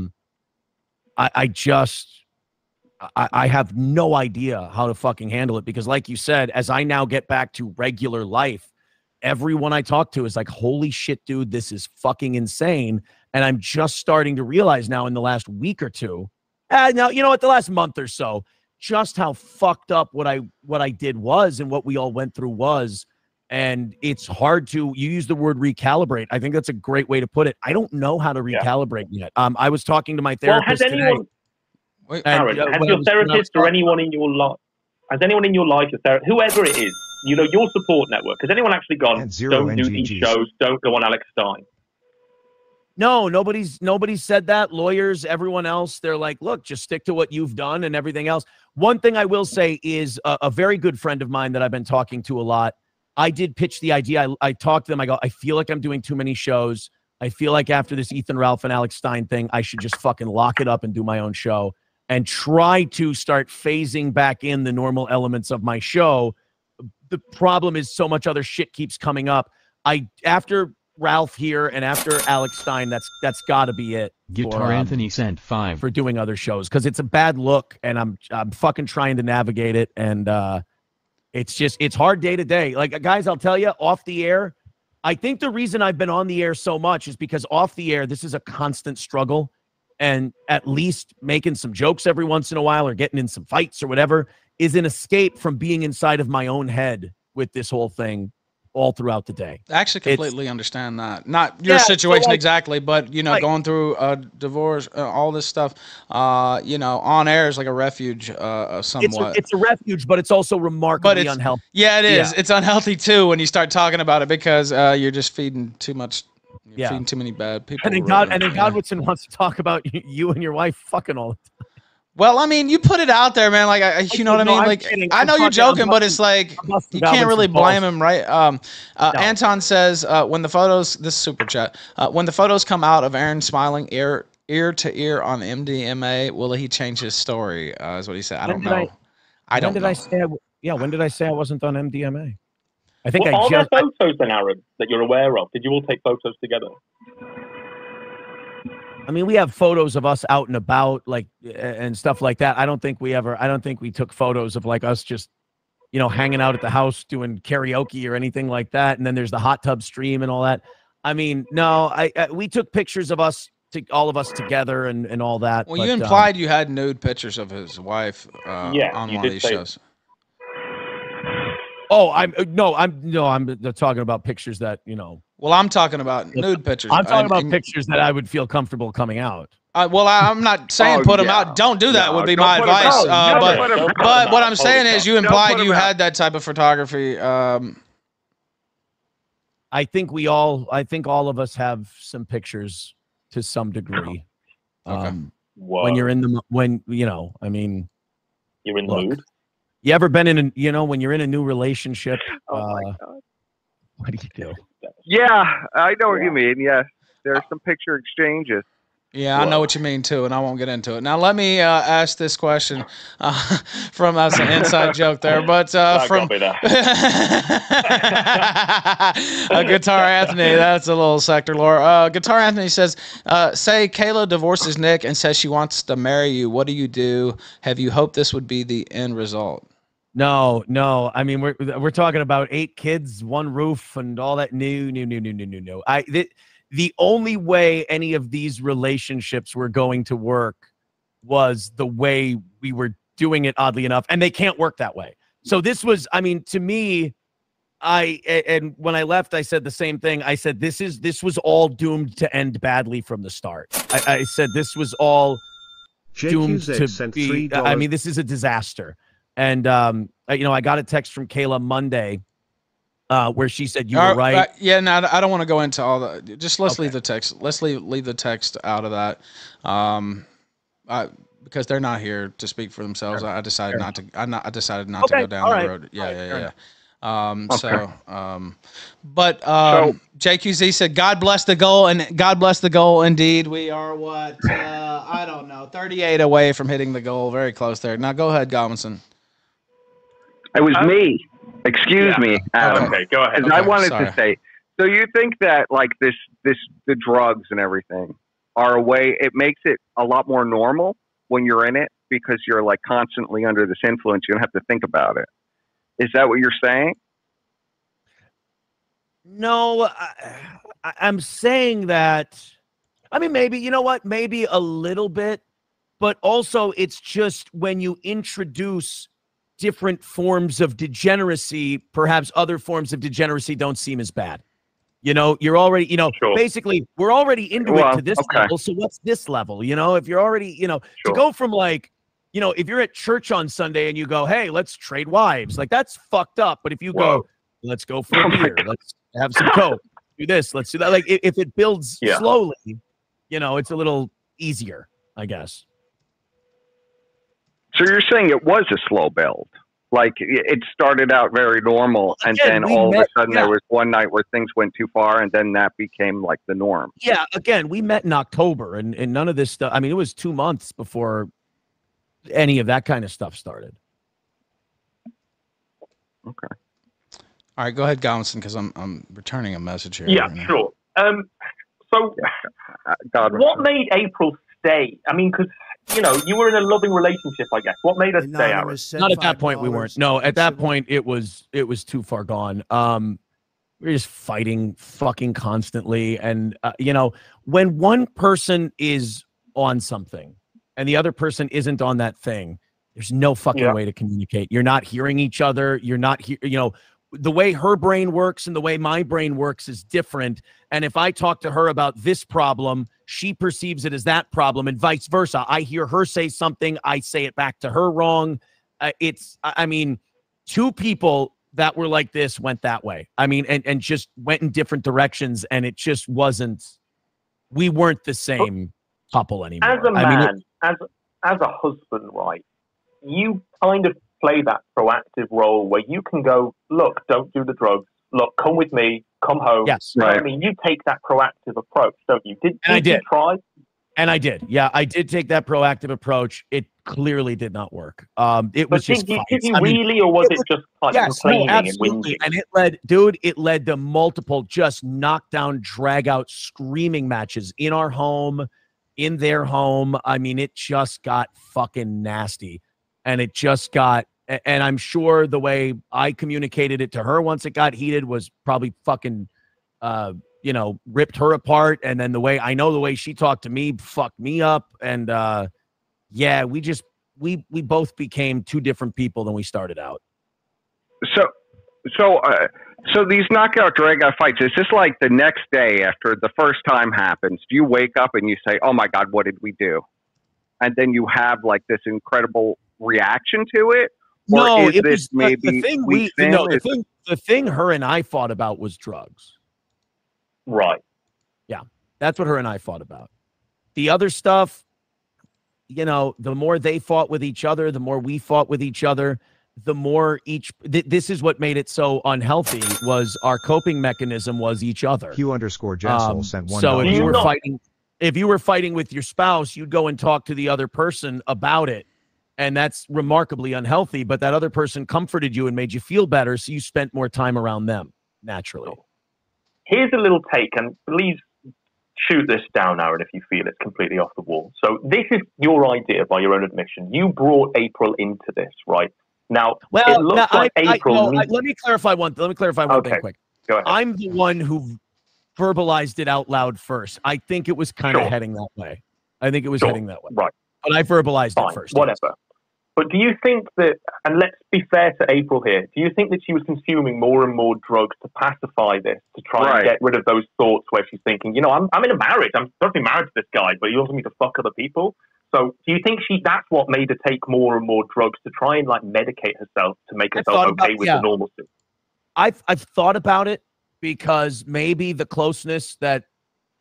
have no idea how to fucking handle it, because, like you said, as I now get back to regular life, everyone I talk to is like, holy shit, dude, this is fucking insane. And I'm just starting to realize now in the last week or two, now, you know what, the last month or so, just how fucked up what I did was and what we all went through was. And it's hard to, you use the word recalibrate. I think that's a great way to put it. I don't know how to recalibrate yet. I was talking to my therapist today. Aaron, has your therapist or anyone in your life, whoever it is, you know, your support network, has anyone actually gone, don't do these shows, don't go on Alex Stein? No, nobody said that. Lawyers, everyone else, they're like, look, just stick to what you've done and everything else. One thing I will say is a very good friend of mine that I've been talking to a lot, I did pitch the idea. I talked to them. I go, I feel like I'm doing too many shows. I feel like after this Ethan Ralph and Alex Stein thing, I should just fucking lock it up and do my own show and try to start phasing back in the normal elements of my show. The problem is so much other shit keeps coming up. After Ralph here and after Alex Stein, that's got to be it. Guitar Anthony sent $5 for doing other shows, because it's a bad look, and I'm fucking trying to navigate it, and it's just, it's hard day to day. Like, guys, I'll tell you, off the air, I think the reason I've been on the air so much is because off the air, this is a constant struggle. And at least making some jokes every once in a while or getting in some fights or whatever is an escape from being inside of my own head with this whole thing all throughout the day. I actually completely understand that. Not your situation exactly, but, you know, going through a divorce, all this stuff, you know, on air is like a refuge somewhat. It's a refuge, but it's also remarkably unhealthy. Yeah, it is. Yeah. It's unhealthy, too, when you start talking about it, because you're just feeding too much. You're feeding too many bad people. And then Godwinson wants to talk about you and your wife fucking all the time. Well, I mean, you put it out there, man. Like, you know what I mean? Like, I know you're joking, but it's like, you can't really blame him, right? Anton says, when the photos, this super chat, when the photos come out of Aaron smiling ear to ear on MDMA, will he change his story? Is what he said. I don't know. I don't know. Yeah, when did I say I wasn't on MDMA? I think I just. Are there photos then, Aaron, that you're aware of? Did you all take photos together? I mean, we have photos of us out and about, like, and stuff like that. I don't think we took photos of, like, us just, you know, hanging out at the house doing karaoke or anything like that. And then there's the hot tub stream and all that. I mean, no, we took pictures of us, all of us together and all that. Well, but, you implied you had nude pictures of his wife on one of these shows. Oh, I'm talking about pictures that, you know. Well, I'm talking about nude pictures. I'm talking about pictures that I would feel comfortable coming out. Well, I'm not saying put them out. Don't do that would be my advice. But what I'm saying is you implied you had that type of photography. I think all of us have some pictures to some degree. Okay. When you're in the, you know, I mean. You're in the mood. You ever been in, you know, when you're in a new relationship, what do you do? Yeah, I know what you mean. Yeah, there are some picture exchanges. Yeah, I know what you mean, too, and I won't get into it. Now, let me ask this question from us, an inside joke there, but from Guitar Anthony, that's a little sector lore. Guitar Anthony says, say Kayla divorces Nick and says she wants to marry you. What do you do? Have you hoped this would be the end result? No. I mean, we're talking about 8 kids, 1 roof, and all that. No. The only way any of these relationships were going to work was the way we were doing it, oddly enough, and they can't work that way. So this was, I mean, to me, and when I left, I said the same thing. I said, this was all doomed to end badly from the start. I said, this was all doomed to be. I mean, this is a disaster. And, you know, I got a text from Kayla Monday where she said you were right. Yeah, no, I don't want to go into all the. Just let's leave the text. Let's leave the text out of that. Because they're not here to speak for themselves. Sure. I decided not to. I decided not to go down the road. Yeah, yeah. So JQZ said, God bless the goal, and God bless the goal. Indeed, we are what, I don't know, 38 away from hitting the goal. Very close there. Now go ahead, Godwinson. It was me. Excuse me, Adam. Okay, go ahead. Okay, I wanted to say, so you think that like the drugs and everything are a way, it makes it a lot more normal when you're in it because you're like constantly under this influence. You don't have to think about it. Is that what you're saying? No, I'm saying that, I mean, maybe, you know what? Maybe a little bit, but also it's just when you introduce different forms of degeneracy, perhaps other forms of degeneracy don't seem as bad. You know, you're already, you know, basically we're already into it to this level. So what's this level? You know, if you're already, you know, to go from like, you know, if you're at church on Sunday and you go, hey, let's trade wives, like that's fucked up. But if you go, let's go for a beer, let's have some coke, do this, let's do that. Like if it builds slowly, you know, it's a little easier, I guess. So you're saying it was a slow build. Like it started out very normal and then all of a sudden there was one night where things went too far and then that became like the norm. Yeah. Again, we met in October and none of this stuff. I mean, it was 2 months before any of that kind of stuff started. Okay. All right, go ahead, Godwinson, because I'm returning a message here. Yeah, right so what made April stay? I mean, because, you know, you were in a loving relationship, I guess. What made us stay, Aaron? Not at that point we weren't. No, at that point it was too far gone. We were just fighting fucking constantly. And, you know, when one person is on something, and the other person isn't on that thing, there's no fucking way to communicate. You're not hearing each other. You're not here. You know, the way her brain works and the way my brain works is different. And if I talk to her about this problem, she perceives it as that problem and vice versa. I hear her say something. I say it back to her wrong. I mean, two people that were like this went that way. I mean, and just went in different directions and it just wasn't, we weren't the same couple anymore. As a man, as a husband, right, you kind of play that proactive role where you can go, look, don't do the drugs. Look, come with me. Come home. Yes, right. I mean, you take that proactive approach, don't you? Did you try? And I did. Yeah, I did take that proactive approach. It clearly did not work. Did you, or was it just complaining and whinging? And it led, dude, it led to multiple just knockdown, drag out, screaming matches in our home, in their home. I mean, it just got fucking nasty. And it just got, and I'm sure the way I communicated it to her once it got heated was probably fucking, you know, ripped her apart. And then the way, I know the way she talked to me, fucked me up. And yeah, we just, we both became two different people than we started out. So these knockout drag-out fights, is this like the next day after the first time happens? Do you wake up and you say, oh my God, what did we do? And then you have like this incredible reaction to it? Or no, is it this was, maybe the thing we, no, the thing her and I fought about was drugs. Right. Yeah, that's what her and I fought about. The other stuff, you know, the more they fought with each other, the more we fought with each other, the more each this is what made it so unhealthy was our coping mechanism was each other. Q_Gentle sent $1. So if you were fighting with your spouse, you'd go and talk to the other person about it, and that's remarkably unhealthy, but that other person comforted you and made you feel better, so you spent more time around them naturally. Here's a little take, and please shoot this down, Aaron, if you feel it's completely off the wall. So this is your idea, by your own admission. You brought April into this, right? Now, well, it looks let me clarify one. Let me clarify one thing quick. Go ahead. I'm the one who verbalized it out loud first. I think it was kind of heading that way. I think it was heading that way. Right. But I verbalized it first. Whatever. But do you think that, and let's be fair to April here, do you think that she was consuming more and more drugs to pacify this, to try and get rid of those thoughts where she's thinking, you know, I'm in a marriage. I'm certainly married to this guy, but he wants me to fuck other people. So do you think that's what made her take more and more drugs to try and like medicate herself to make herself okay with the normalcy? I've thought about it because maybe the closeness that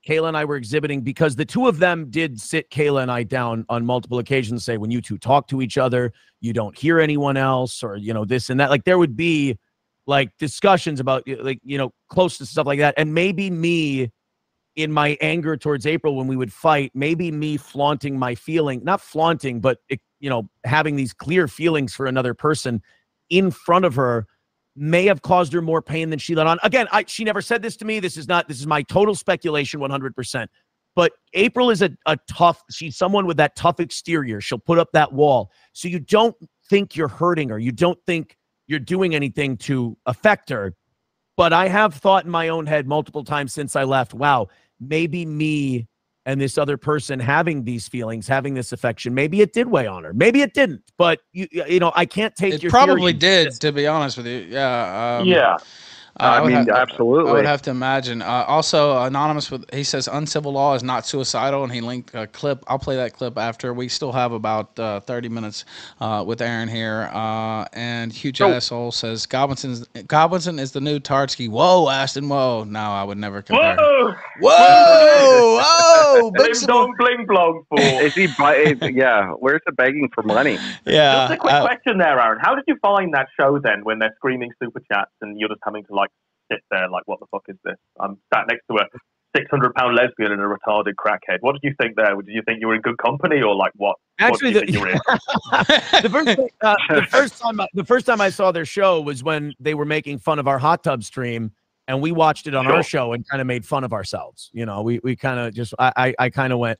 Kayla and I were exhibiting, because the two of them did sit Kayla and I down on multiple occasions, say when you two talk to each other, you don't hear anyone else, or, you know, this and that, like there would be like discussions about like, you know, closeness, stuff like that. And maybe me in my anger towards April, when we would fight, maybe me flaunting my feeling, not flaunting, but, it, you know, having these clear feelings for another person in front of her may have caused her more pain than she let on. Again, she never said this to me. This is my total speculation, 100%. But April is a tough, she's someone with that tough exterior. She'll put up that wall. So you don't think you're hurting her. You don't think you're doing anything to affect her. But I have thought in my own head multiple times since I left, wow, maybe me and this other person having these feelings, having this affection, maybe it did weigh on her. Maybe it didn't, but you know, I can't take it. Your probably did, to be honest with you. Yeah. I mean, absolutely. I would have to imagine. Also, Anonymous, he says, uncivil law is not suicidal, and he linked a clip. I'll play that clip after. We still have about 30 minutes with Aaron here. And Huge Asshole says, Godwinson is the new Tartsky. Whoa, Ashton, whoa. No, I would never compare. Whoa! Whoa! Don't blame Blog for. Is he, yeah, where's the begging for money? Yeah. Just a quick question there, Aaron. How did you find that show then, when they're screaming super chats and you're just having to, like, sit there like, what the fuck is this? I'm sat next to a 600-pound lesbian and a retarded crackhead. What did you think there? Did you think you were in good company, or like what? Actually, what the first time I saw their show was when they were making fun of our hot tub stream, and we watched it on our show and kind of made fun of ourselves. You know, we kind of just I kind of went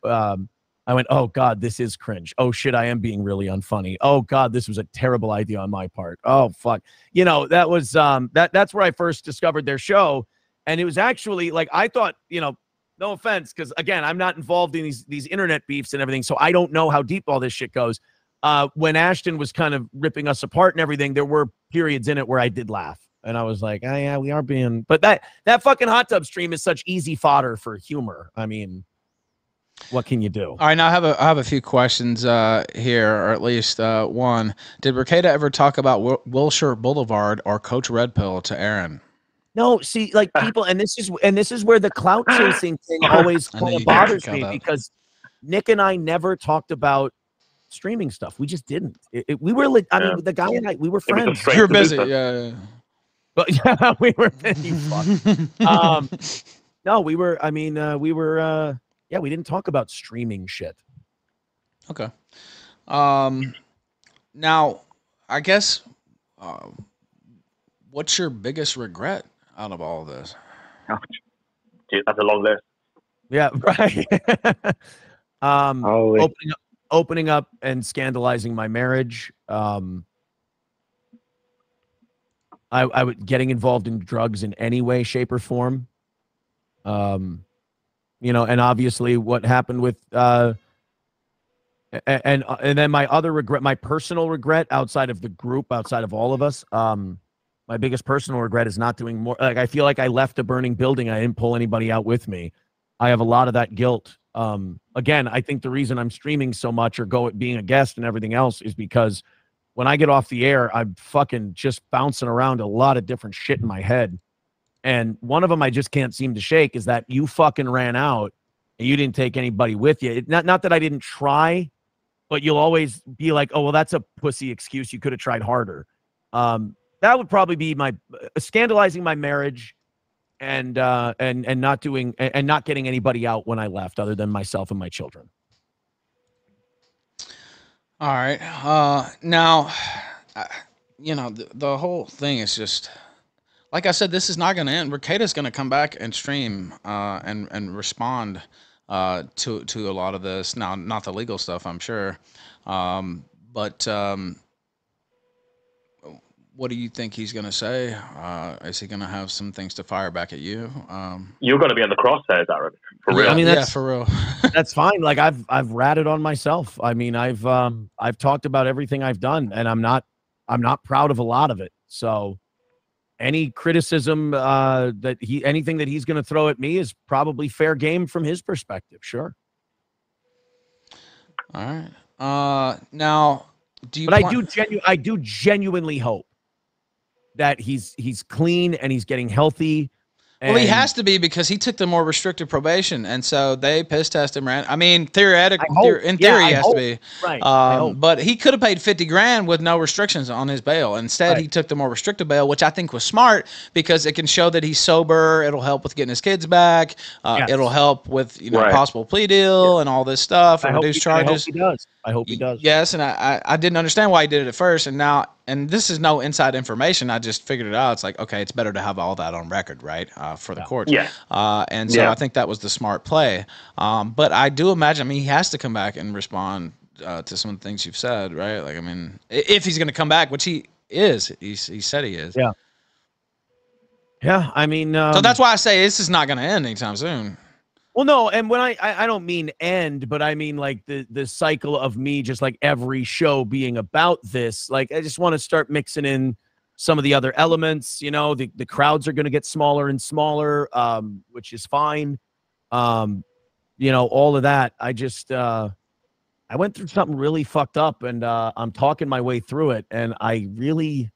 oh God, this is cringe. Oh shit, I am being really unfunny. Oh God, this was a terrible idea on my part. Oh fuck. You know, that was that's where I first discovered their show. And it was actually like, I thought, you know, no offense, because again, I'm not involved in these internet beefs and everything, so I don't know how deep all this shit goes. When Ashton was kind of ripping us apart and everything, there were periods in it where I did laugh. And I was like, oh yeah, we are being, but that fucking hot tub stream is such easy fodder for humor. I mean, what can you do? All right, now I have a few questions here, or at least one. Did Rekieta ever talk about Wilshire Boulevard or Coach Red Pill to Aaron? No, see, like people, and this is where the clout chasing thing always kind of bothers me, because Nick and I never talked about streaming stuff. We just didn't. We were, I mean, the guy and I, we were friends. You were busy, yeah. But yeah, we were busy. No, we were. I mean, we were. Yeah, we didn't talk about streaming shit. Okay. Now, I guess, what's your biggest regret out of all this? Dude, that's a long list. Yeah, right. Opening up and scandalizing my marriage. I was getting involved in drugs in any way, shape, or form. You know, and obviously what happened with, and then my other regret, my personal regret outside of the group, outside of all of us, my biggest personal regret is not doing more. Like, I feel like I left a burning building. I didn't pull anybody out with me. I have a lot of that guilt. Again, I think the reason I'm streaming so much or being a guest and everything else is because when I get off the air, I'm fucking just bouncing around a lot of different shit in my head. And one of them I just can't seem to shake is that you fucking ran out and you didn't take anybody with you. Not that I didn't try, but you'll always be like, oh, well, that's a pussy excuse. You could have tried harder. That would probably be my scandalizing my marriage and not doing and not getting anybody out when I left other than myself and my children. All right. Now, you know, the whole thing is just, like I said, this is not going to end. Rekieta's going to come back and stream and respond to a lot of this. Now, not the legal stuff, I'm sure. What do you think he's going to say? Is he going to have some things to fire back at you? You're going to be on the crosshairs, Aaron. For real. I mean, yeah, for real. That's fine. Like, I've ratted on myself. I mean, I've talked about everything I've done, and I'm not proud of a lot of it. So any criticism anything that he's going to throw at me is probably fair game from his perspective. Sure. All right. Now, do you? But I do genuinely hope that he's clean and he's getting healthy. Well, he has to be because he took the more restricted probation, and so they piss test him. Right? I mean, theoretically, in theory, he has to be. Right. But he could have paid $50,000 with no restrictions on his bail. Instead, he took the more restricted bail, which I think was smart because it can show that he's sober. It'll help with getting his kids back. It'll help with possible plea deal and all this stuff and reduce charges. I hope he does. I hope he does. Yes, and I didn't understand why he did it at first, and now. And this is no inside information. I just figured it out. It's like, okay, it's better to have all that on record, right, for the court. Yeah. And so I think that was the smart play. But I do imagine, I mean, he has to come back and respond to some of the things you've said, right? Like, I mean, if he's going to come back, which he is. He said he is. Yeah. Yeah, I mean. So that's why I say this is not going to end anytime soon. Well, no, and when I don't mean end, but I mean like the cycle of me just like every show being about this. Like I just want to start mixing in some of the other elements. You know, the crowds are going to get smaller and smaller, which is fine. You know, all of that. I just I went through something really fucked up, and I'm talking my way through it, and I really.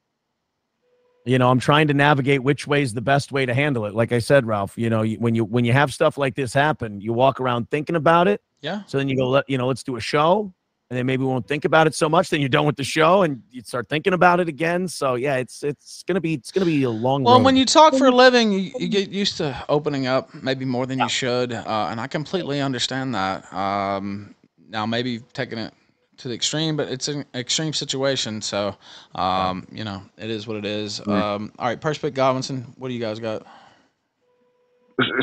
You know, I'm trying to navigate which way is the best way to handle it. Like I said, Ralph, you know, when you have stuff like this happen, you walk around thinking about it. Yeah. So then you go, let's do a show, and then maybe we won't think about it so much. Then you're done with the show, and you start thinking about it again. So yeah, it's gonna be a long. Well, road. When you talk for a living, you get used to opening up maybe more than you should, and I completely understand that. Now maybe taking it to the extreme, but it's an extreme situation, so you know, it is what it is. All right, Perspic, Godwinson, what do you guys got?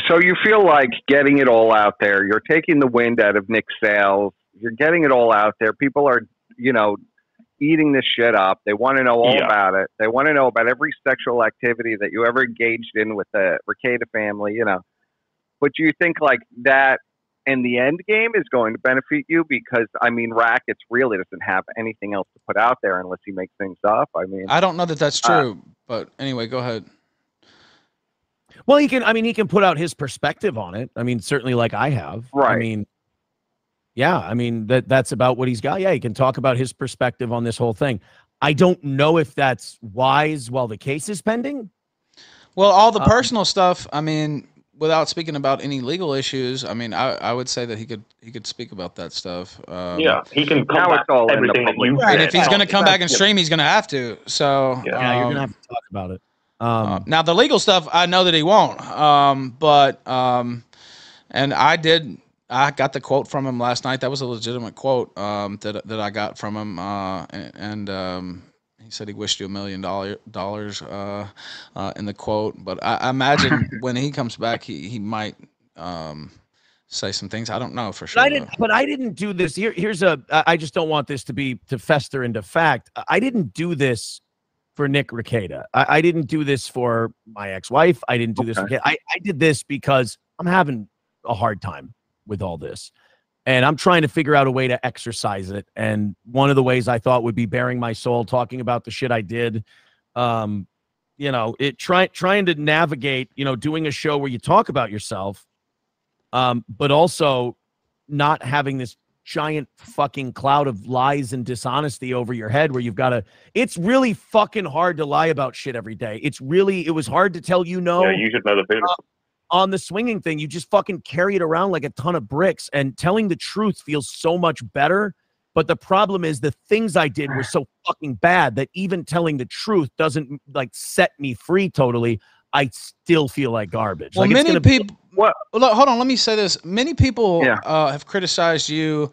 So you feel like getting it all out there, you're taking the wind out of Nick's sails, you're getting it all out there, people are, you know, eating this shit up, they want to know all about it, they want to know about every sexual activity that you ever engaged in with the Rekieta family, you know. But do you think like that and the end game is going to benefit you? Because, I mean, Rackets really doesn't have anything else to put out there unless he makes things up. I mean, I don't know that that's true, but anyway, go ahead. Well, he can, I mean, he can put out his perspective on it. I mean, certainly like I have. Right. I mean, yeah, I mean, that's about what he's got. Yeah, he can talk about his perspective on this whole thing. I don't know if that's wise while the case is pending. Well, all the personal stuff, I mean... Without speaking about any legal issues, I mean, I would say that he could speak about that stuff. Yeah, he can come back to everything that you said. And if he's going to come back and stream, he's going to have to. So yeah, you're going to have to talk about it. Now the legal stuff, I know that he won't. And I got the quote from him last night. That was a legitimate quote that I got from him, he said he wished you $1 million in the quote, but I imagine when he comes back, he might say some things. I don't know for sure. But I didn't do this. Here's I just don't want this to fester into fact. I didn't do this for Nick Rekieta. I didn't do this for my ex-wife. I didn't do this for I did this because I'm having a hard time with all this. And I'm trying to figure out a way to exercise it. And one of the ways I thought would be bearing my soul, talking about the shit I did. You know, trying to navigate, you know, doing a show where you talk about yourself, but also not having this giant fucking cloud of lies and dishonesty over your head where you've got to, it's really fucking hard to lie about shit every day. It was hard to tell you no. Yeah, you should know the business. On the swinging thing, you just fucking carry it around like a ton of bricks, and telling the truth feels so much better. But the problem is the things I did were so fucking bad that even telling the truth doesn't like set me free totally. I still feel like garbage. Well, like, many people. Hold on. Let me say this. Many people have criticized you,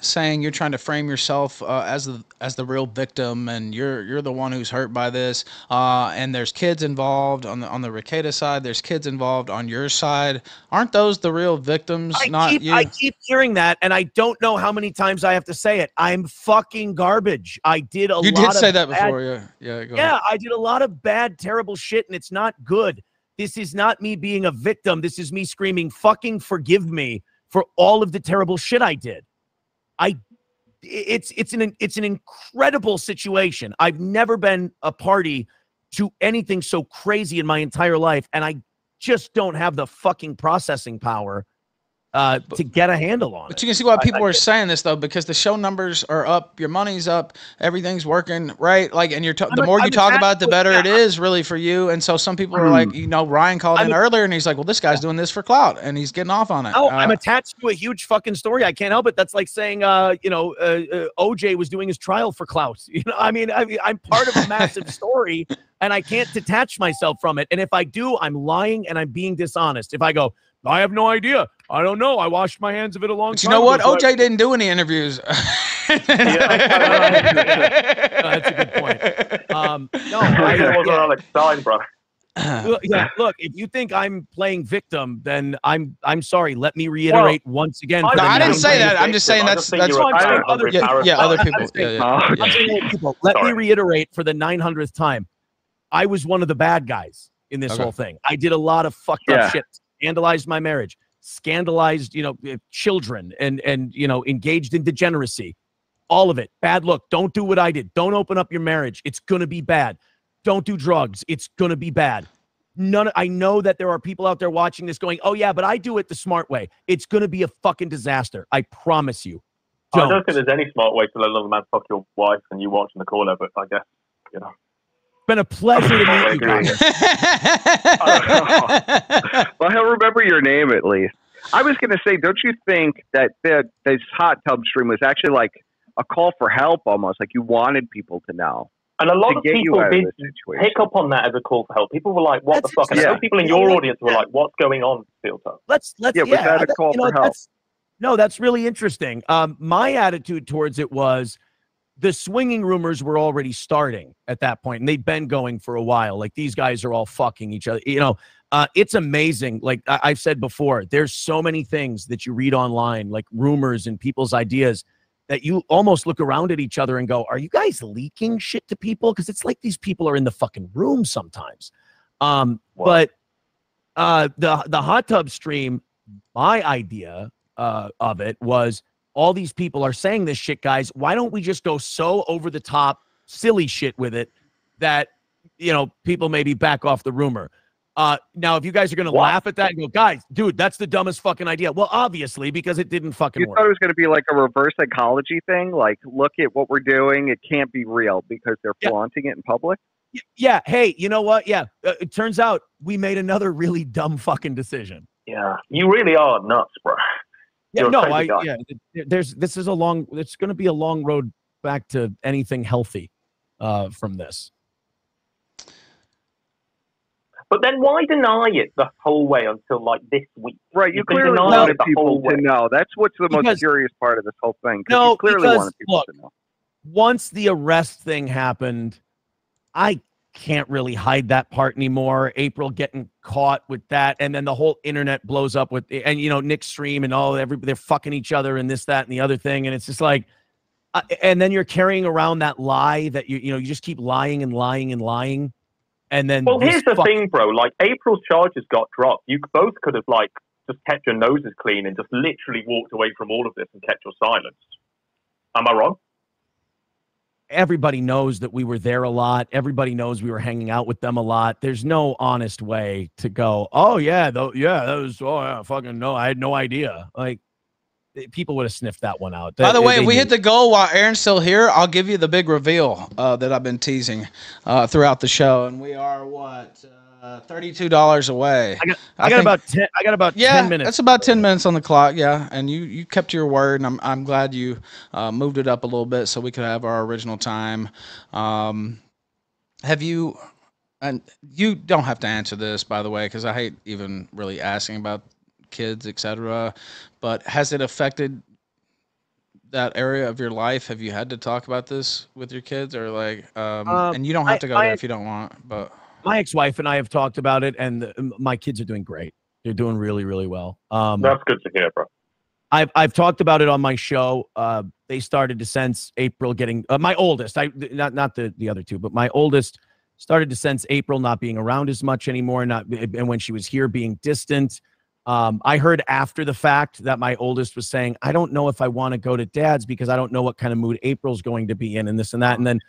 saying you're trying to frame yourself as the real victim, and you're the one who's hurt by this. And there's kids involved on the Rekieta side. There's kids involved on your side. Aren't those the real victims? I keep hearing that, and I don't know how many times I have to say it. I'm fucking garbage. I did a lot. You did say that before, yeah. Go ahead. I did a lot of bad, terrible shit, and it's not good. This is not me being a victim. This is me screaming, fucking forgive me for all of the terrible shit I did. It's an incredible situation. I've never been a party to anything so crazy in my entire life, and I just don't have the fucking processing power to get a handle on it. But you can see why people are saying this, though, because the show numbers are up, your money's up, everything's working, right? Like, and you're the more you talk about it, the better it is really for you. And so some people are like, you know, Ryan called in earlier and he's like, well, this guy's doing this for clout and he's getting off on it. Oh, I'm attached to a huge fucking story. I can't help it. That's like saying, you know, OJ was doing his trial for clout. You know, I mean, I'm part of a massive story and I can't detach myself from it. And if I do, I'm lying and I'm being dishonest. If I go, I have no idea. I don't know. I washed my hands of it a long time ago. You know what? OJ didn't do any interviews. That's a good point. No, I wasn't Alex Stein, brother. Yeah, look, if you think I'm playing victim, then I'm sorry. Let me reiterate once again. No, I didn't say that. I'm just saying that's other people. Yeah, other people. Let me reiterate for the 900th time. I was one of the bad guys in this whole thing. I did a lot of fucked up shit. Scandalized my marriage, scandalized, you know, children, and you know, engaged in degeneracy, all of it. Bad luck. Don't do what I did. Don't open up your marriage. It's going to be bad. Don't do drugs. It's going to be bad. None. I know that there are people out there watching this going, oh yeah, but I do it the smart way. It's going to be a fucking disaster. I promise you. Don't. I don't think there's any smart way to let another man fuck your wife and you watching the caller, but I guess, you know. Been a pleasure to meet you guys. Well, he'll remember your name at least. I was going to say, don't you think that this hot tub stream was actually like a call for help almost? Like you wanted people to know. And a lot of people did pick up on that as a call for help. People were like, what the fuck? And some people in your audience were like, what's going on, Steel Toe? Was that a call for help? No, that's really interesting. My attitude towards it was, the swinging rumors were already starting at that point, and they'd been going for a while. Like, these guys are all fucking each other. You know, it's amazing. Like I've said before, there's so many things that you read online, like rumors and people's ideas, that you almost look around at each other and go, are you guys leaking shit to people? Because it's like these people are in the fucking room sometimes. The hot tub stream, my idea of it was, all these people are saying this shit, guys. Why don't we just go so over the top, silly shit with it that, you know, people maybe back off the rumor. Now, if you guys are going to laugh at that and go, guys, dude, that's the dumbest fucking idea. Well, obviously, because it didn't fucking work. You thought it was going to be like a reverse psychology thing? Like, look at what we're doing. It can't be real because they're flaunting it in public? Yeah. Hey, you know what? Yeah. It turns out we made another really dumb fucking decision. Yeah. You really are nuts, bro. Yeah, this is a long, it's going to be a long road back to anything healthy from this. But then why deny it the whole way until like this week? Right, you clearly wanted people to know. That's what's the most curious part of this whole thing. No, you clearly wanted people to know. Once the arrest thing happened, I can't really hide that part anymore. April getting caught with that, and then the whole internet blows up with, and you know, Nick Stream and all, everybody, they're fucking each other and this, that, and the other thing, and it's just like, and then you're carrying around that lie that you just keep lying and lying and lying, and then well, here's the thing, bro. Like April's charges got dropped. You both could have like just kept your noses clean and just literally walked away from all of this and kept your silence. Am I wrong? Everybody knows that we were there a lot. Everybody knows we were hanging out with them a lot. There's no honest way to go, oh, yeah, that was, oh, yeah, fucking no, I had no idea. Like, people would have sniffed that one out. By the way, if we hit the goal while Aaron's still here, I'll give you the big reveal that I've been teasing throughout the show. And we are, what, $32 away. I got about 10 minutes. That's about 10 minutes on the clock. Yeah. And you kept your word, and I'm glad you moved it up a little bit so we could have our original time. Have you, and you don't have to answer this, by the way, because I hate even really asking about kids, etc. But has it affected that area of your life? Have you had to talk about this with your kids, or like, and you don't have to go there if you don't want, but. My ex-wife and I have talked about it, and my kids are doing great. They're doing really, really well. That's good to hear, bro. I've talked about it on my show. They started to sense April getting my oldest. Not the other two, but my oldest started to sense April not being around as much anymore. And when she was here, being distant. I heard after the fact that my oldest was saying, "I don't know if I want to go to Dad's because I don't know what kind of mood April's going to be in, and this and that." And then.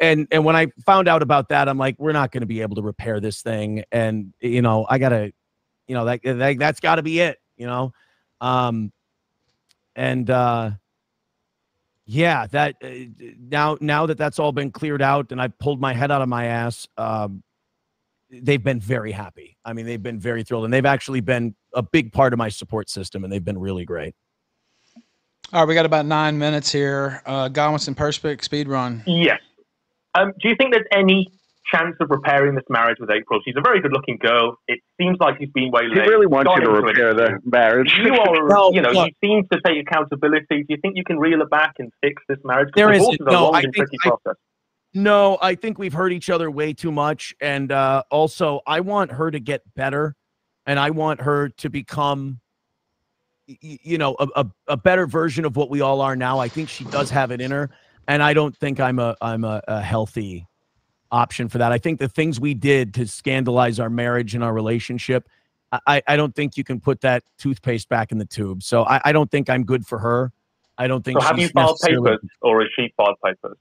And when I found out about that, I'm like, we're not going to be able to repair this thing. And, you know, I got to, you know, that's got to be it, you know. Yeah, that now that that's all been cleared out and I've pulled my head out of my ass, they've been very happy. I mean, they've been very thrilled, and they've actually been a big part of my support system, and they've been really great. All right, we got about 9 minutes here. Godwinson, Perspic, speed run. Yes. Do you think there's any chance of repairing this marriage with April? She's a very good-looking girl. It seems like she's been way late. She really wants you to repair the marriage. You are, well, you know, she seems to take accountability. Do you think you can reel her back and fix this marriage? There is no. No, I think we've hurt each other way too much, and also I want her to get better, and I want her to become, you know, a better version of what we all are now. I think she does have it in her, and I don't think I'm a healthy option for that. I think the things we did to scandalize our marriage and our relationship, I don't think you can put that toothpaste back in the tube. So I don't think I'm good for her. I don't think. So have you filed papers, or has she filed papers?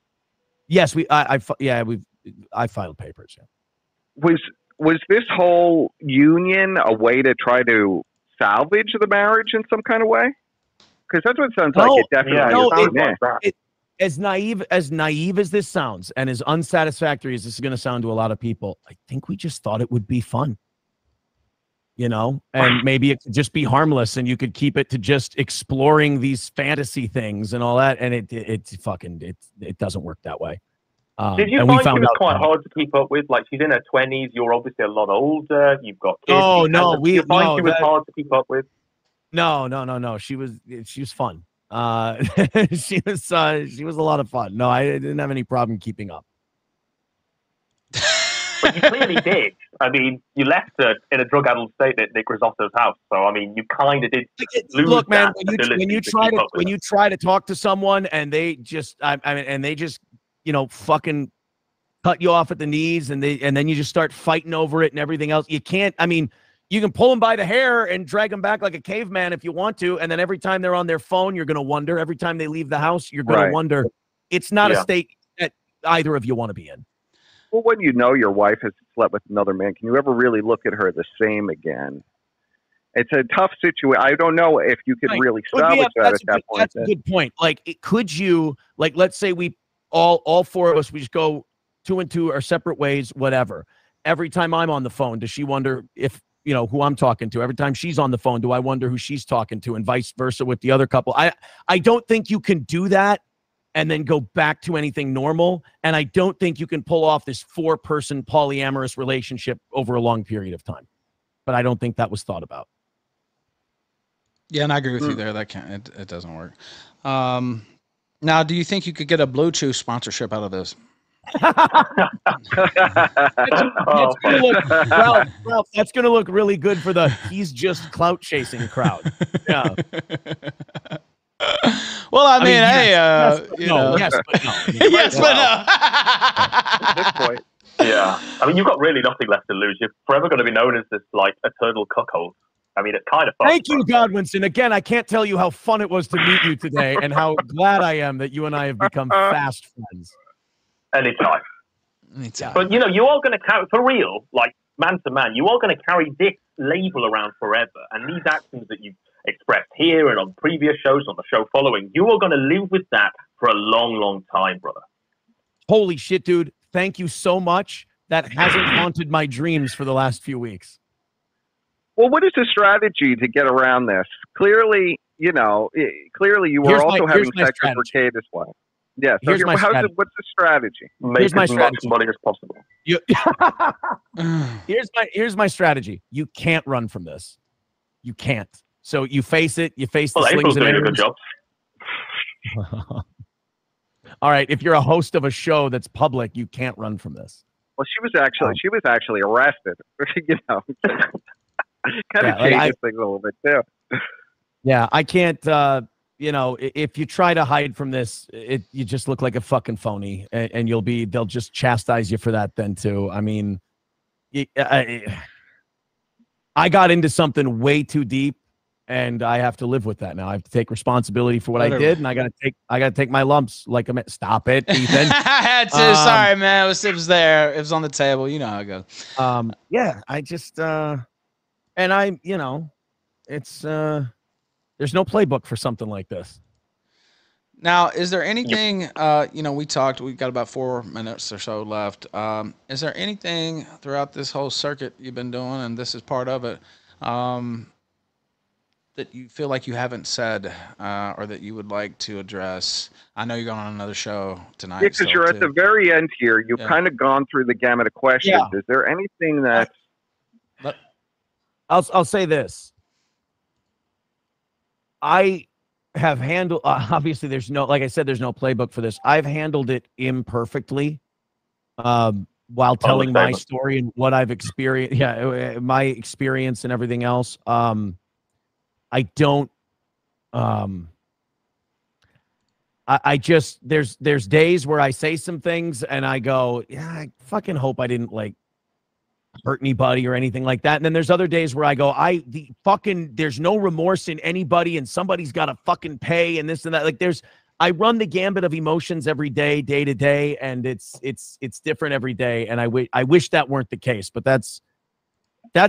Yes, I filed papers. Yeah. Was this whole union a way to try to salvage the marriage in some kind of way? Because that's what it sounds like. It definitely as naive as this sounds, and as unsatisfactory as this is going to sound to a lot of people, I think we just thought it would be fun, you know, and maybe it could just be harmless, and you could keep it to just exploring these fantasy things and all that. And it doesn't work that way. Did you find it was quite hard to keep up with? Like, she's in her 20s. You're obviously a lot older. You've got kids. Oh, no. You find she was hard to keep up with? No. She was fun. She was a lot of fun. No, I didn't have any problem keeping up. But you clearly did. I mean, you left her in a drug-addled state at Nick Rekieta's house. So, I mean, you kind of did lose. Look, man, when you try to talk to someone and they just, you know, fucking cut you off at the knees, and then you just start fighting over it and everything else. You can't. I mean, you can pull them by the hair and drag them back like a caveman if you want to. And then every time they're on their phone, you're gonna wonder. Every time they leave the house, you're gonna wonder. It's not a state that either of you want to be in. Well, when you know your wife has slept with another man, can you ever really look at her the same again? It's a tough situation. I don't know if you could really salvage that at that point. That's a good point. Like, could you, like, let's say we all four of us, we just go 2 and 2 our separate ways, whatever. Every time I'm on the phone, does she wonder if, you know, who I'm talking to? Every time she's on the phone, do I wonder who she's talking to, and vice versa with the other couple? I don't think you can do that and then go back to anything normal. And I don't think you can pull off this 4-person polyamorous relationship over a long period of time. But I don't think that was thought about. Yeah, and I agree with you there. That can't, it doesn't work. Now, do you think you could get a Bluetooth sponsorship out of this? Ralph, that's going to look really good for the he's just clout chasing crowd. Yeah. Well, I mean, yes, but no. At this point, yeah. I mean, you've got really nothing left to lose. You're forever going to be known as this, like, eternal cuckold. I mean, it's kind of fun. Thank you, Godwinson. Again, I can't tell you how fun it was to meet you today, and how glad I am that you and I have become fast friends. Anytime. But, you know, you are going to carry, for real, like, man to man, you are going to carry this label around forever. And these actions that you've expressed here and on previous shows, on the show following, you are going to live with that for a long, long time, brother. Holy shit, dude. Thank you so much. That hasn't haunted my dreams for the last few weeks. Well, what is the strategy to get around this? Clearly, you know, you were also having sex with Rekieta's wife. Yeah. So what's the strategy? Make as much money as possible. Here's my strategy. You can't run from this. You can't. So you face it. You face the slings and arrows. All right. If you're a host of a show that's public, you can't run from this. Well, she was actually arrested. You know. Kind of changes things a little bit too. Yeah, I can't. You know, if you try to hide from this, you just look like a fucking phony, and they'll just chastise you for that then too. I mean, I got into something way too deep, and I have to live with that now. I have to take responsibility for what I did, and I gotta take my lumps. Like, I'm at, stop it, Ethan. I had to. Sorry, man. It was there. It was on the table. You know how it goes. Yeah, I just. And I, you know, it's There's no playbook for something like this. Now, is there anything, you know, we've got about 4 minutes or so left. Is there anything throughout this whole circuit you've been doing, and this is part of it, that you feel like you haven't said or that you would like to address? I know you're going on another show tonight. Because you're at the very end here. You've kind of gone through the gamut of questions. Yeah. Is there anything that... I'll say this. I have handled, obviously there's no, like I said, there's no playbook for this. I've handled it imperfectly while telling my story and what I've experienced. Yeah. My experience and everything else. I don't, I just, there's days where I say some things and I go, yeah, I fucking hope I didn't like hurt anybody or anything like that. And then there's other days where I go, there's no remorse in anybody and somebody's got to fucking pay and this and that. Like I run the gambit of emotions every day, day to day. And it's different every day. And I wish that weren't the case, but that's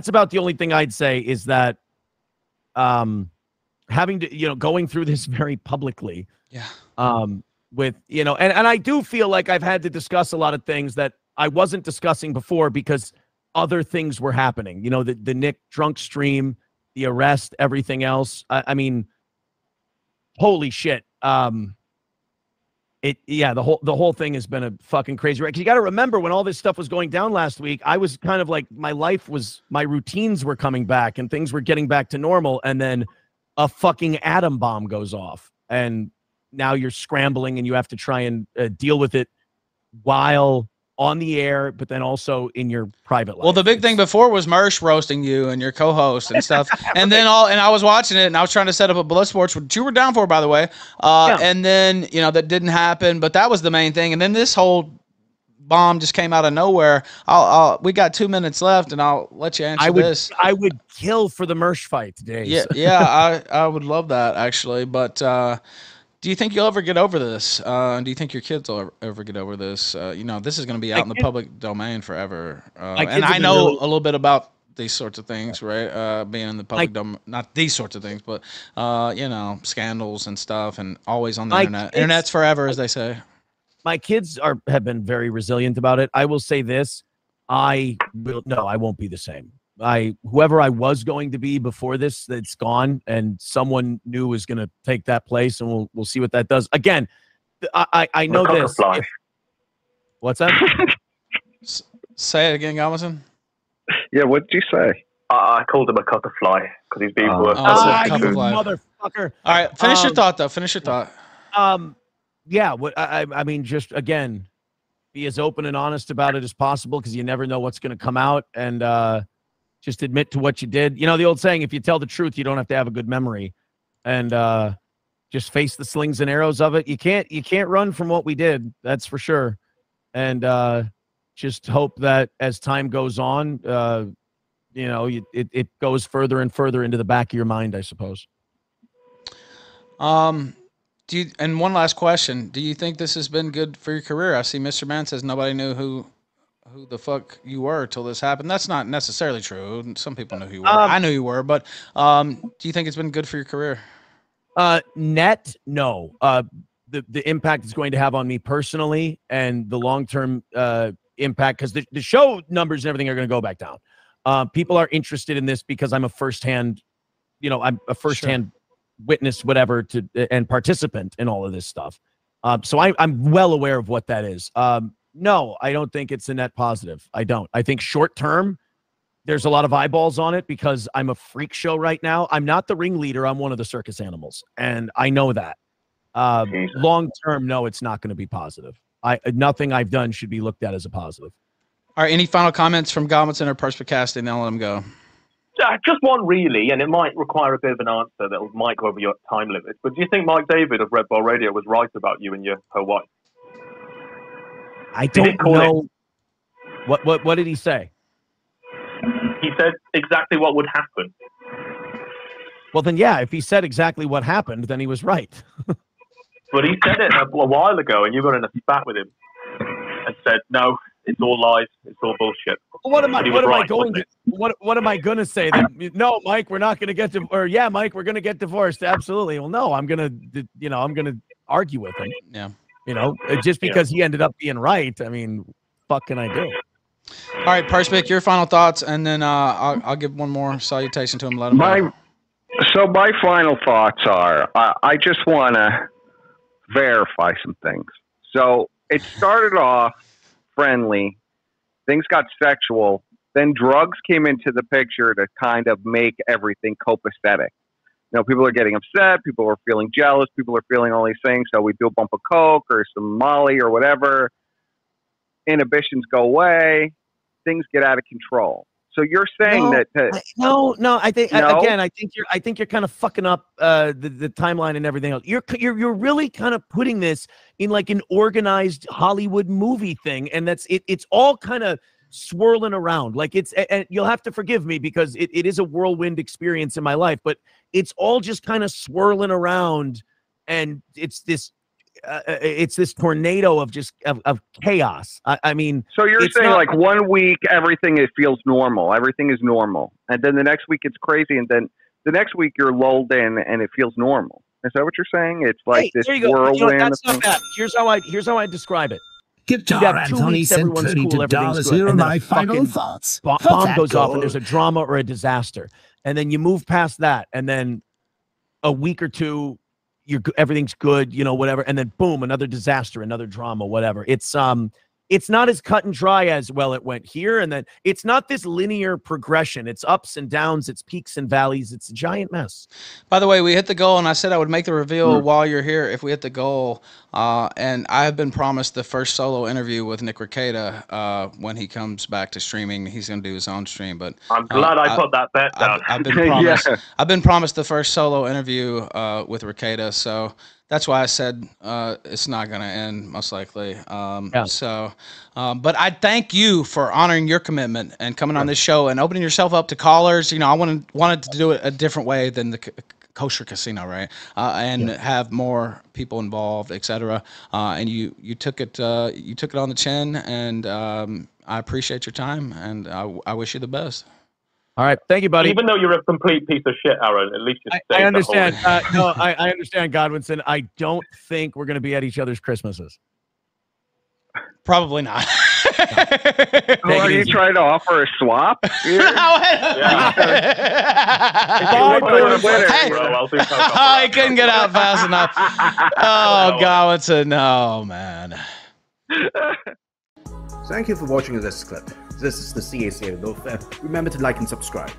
about the only thing I'd say is that, having to, going through this very publicly, with, and I do feel like I've had to discuss a lot of things that I wasn't discussing before because other things were happening, the Nick drunk stream, the arrest, everything else. I mean, holy shit. The whole thing has been a fucking crazy wreck. You got to remember when all this stuff was going down last week, I was kind of like, my routines were coming back and things were getting back to normal. And then a fucking atom bomb goes off and now you're scrambling and you have to try and deal with it while on the air, but then also in your private life. Well, the big thing before was Mersh roasting you and your co-host and stuff. And then I was watching it and I was trying to set up a Blood Sports, which you were down for, by the way. And then, that didn't happen, but that was the main thing. And then this whole bomb just came out of nowhere. We got 2 minutes left and I'll let you answer this. I would kill for the Mersh fight today. Yeah. Yeah. I would love that actually. But, do you think you'll ever get over this? Do you think your kids will ever get over this? This is going to be out in the public domain forever. And I know a little bit about these sorts of things, right? Being in the public domain, not these sorts of things, but, scandals and stuff and always on the internet. Internet's forever, as they say. My kids have been very resilient about it. I will say this. I won't be the same. Whoever I was going to be before this, it's gone, and someone new is going to take that place, and we'll see what that does. Again, I know this. What's that? Say it again, Godwinson. Yeah, what did you say? I called him a cockerfly because he's being worse. You motherfucker! All right, finish your thought, though. Finish your thought. Yeah. What I mean, just again, be as open and honest about it as possible because you never know what's going to come out, and just admit to what you did. The old saying, if you tell the truth, you don't have to have a good memory, and just face the slings and arrows of it. You can't run from what we did. That's for sure. And just hope that as time goes on, it goes further and further into the back of your mind, I suppose. And one last question. Do you think this has been good for your career? I see Mr. Man says nobody knew who the fuck you were till this happened. That's not necessarily true. Some people knew who you were. I knew you were, but do you think it's been good for your career? No. The impact it's going to have on me personally and the long-term impact, because the show numbers and everything are going to go back down. People are interested in this because I'm a firsthand, witness, whatever, and participant in all of this stuff. So I'm well aware of what that is. No, I don't think it's a net positive. I don't. I think short term, there's a lot of eyeballs on it because I'm a freak show right now. I'm not the ringleader. I'm one of the circus animals. And I know that. Long term, no, it's not going to be positive. Nothing I've done should be looked at as a positive. All right. Any final comments from Godwinson or Perspicacity? And then I'll let him go. Just one, really, and it might require a bit of an answer that might go over your time limit. But do you think Mike David of Red Bull Radio was right about you and her wife? I don't know. What did he say? He said exactly what would happen. Well, then, yeah, if he said exactly what happened, then he was right. But he said it a while ago, and you got in a spat with him and said, no, It's all lies. It's all bullshit. What am I going to say? That, no, Mike, we're not going to get to, or yeah, Mike, we're going to get divorced. Absolutely. Well, no, I'm going to argue with him. Yeah. You know, just because he ended up being right. I mean, fuck can I do? All right, Perspic, your final thoughts, and then I'll give one more salutation to him. Let him know. So my final thoughts are, I just want to verify some things. So it started off friendly. Things got sexual. Then drugs came into the picture to kind of make everything copacetic. You know, people are getting upset. People are feeling jealous. People are feeling all these things. So we do a bump of coke or some molly or whatever. Inhibitions go away. Things get out of control. So you're saying I think you're kind of fucking up the timeline and everything else. You're really kind of putting this in like an organized Hollywood movie thing, and that's it. It's all kind of swirling around. Like it's, and you'll have to forgive me because it is a whirlwind experience in my life, but it's all just kind of swirling around, and it's this tornado of just of chaos. I mean, so you're saying like 1 week everything feels normal, everything is normal, and then the next week it's crazy, and then the next week you're lulled in and it feels normal. Is that what you're saying? It's like this whirlwind. You know, that's not bad. Here's how I describe it. Guitar Anthony sent $32. Here are my final thoughts. Bomb goes off and there's a drama or a disaster, and then you move past that, and then a week or two. Everything's good, you know, whatever, and then boom, another disaster, another drama, whatever. It's not as cut and dry as, well, it went here, and then it's not this linear progression. It's ups and downs, it's peaks and valleys. It's a giant mess. By the way, we hit the goal, and I said I would make the reveal while you're here if we hit the goal. And I have been promised the first solo interview with Nick Rekieta when he comes back to streaming. He's going to do his own stream, but I'm glad I put that bet down. I've been promised the first solo interview with Rekieta, so that's why I said it's not going to end, most likely. But I thank you for honoring your commitment and coming on this show and opening yourself up to callers. You know, I wanted to do it a different way than the Kosher Casino, right? Have more people involved, etc. And you took it on the chin, and I appreciate your time, and I wish you the best. All right, thank you, buddy. Even though you're a complete piece of shit, Aaron, at least you I understand. I understand, Godwinson. I don't think we're going to be at each other's Christmases. Probably not. Are you trying to offer a swap? I couldn't get out fast enough. Oh, Godwinson. Oh, man. Thank you for watching this clip. This is the CACA Low Fair. Remember to like and subscribe.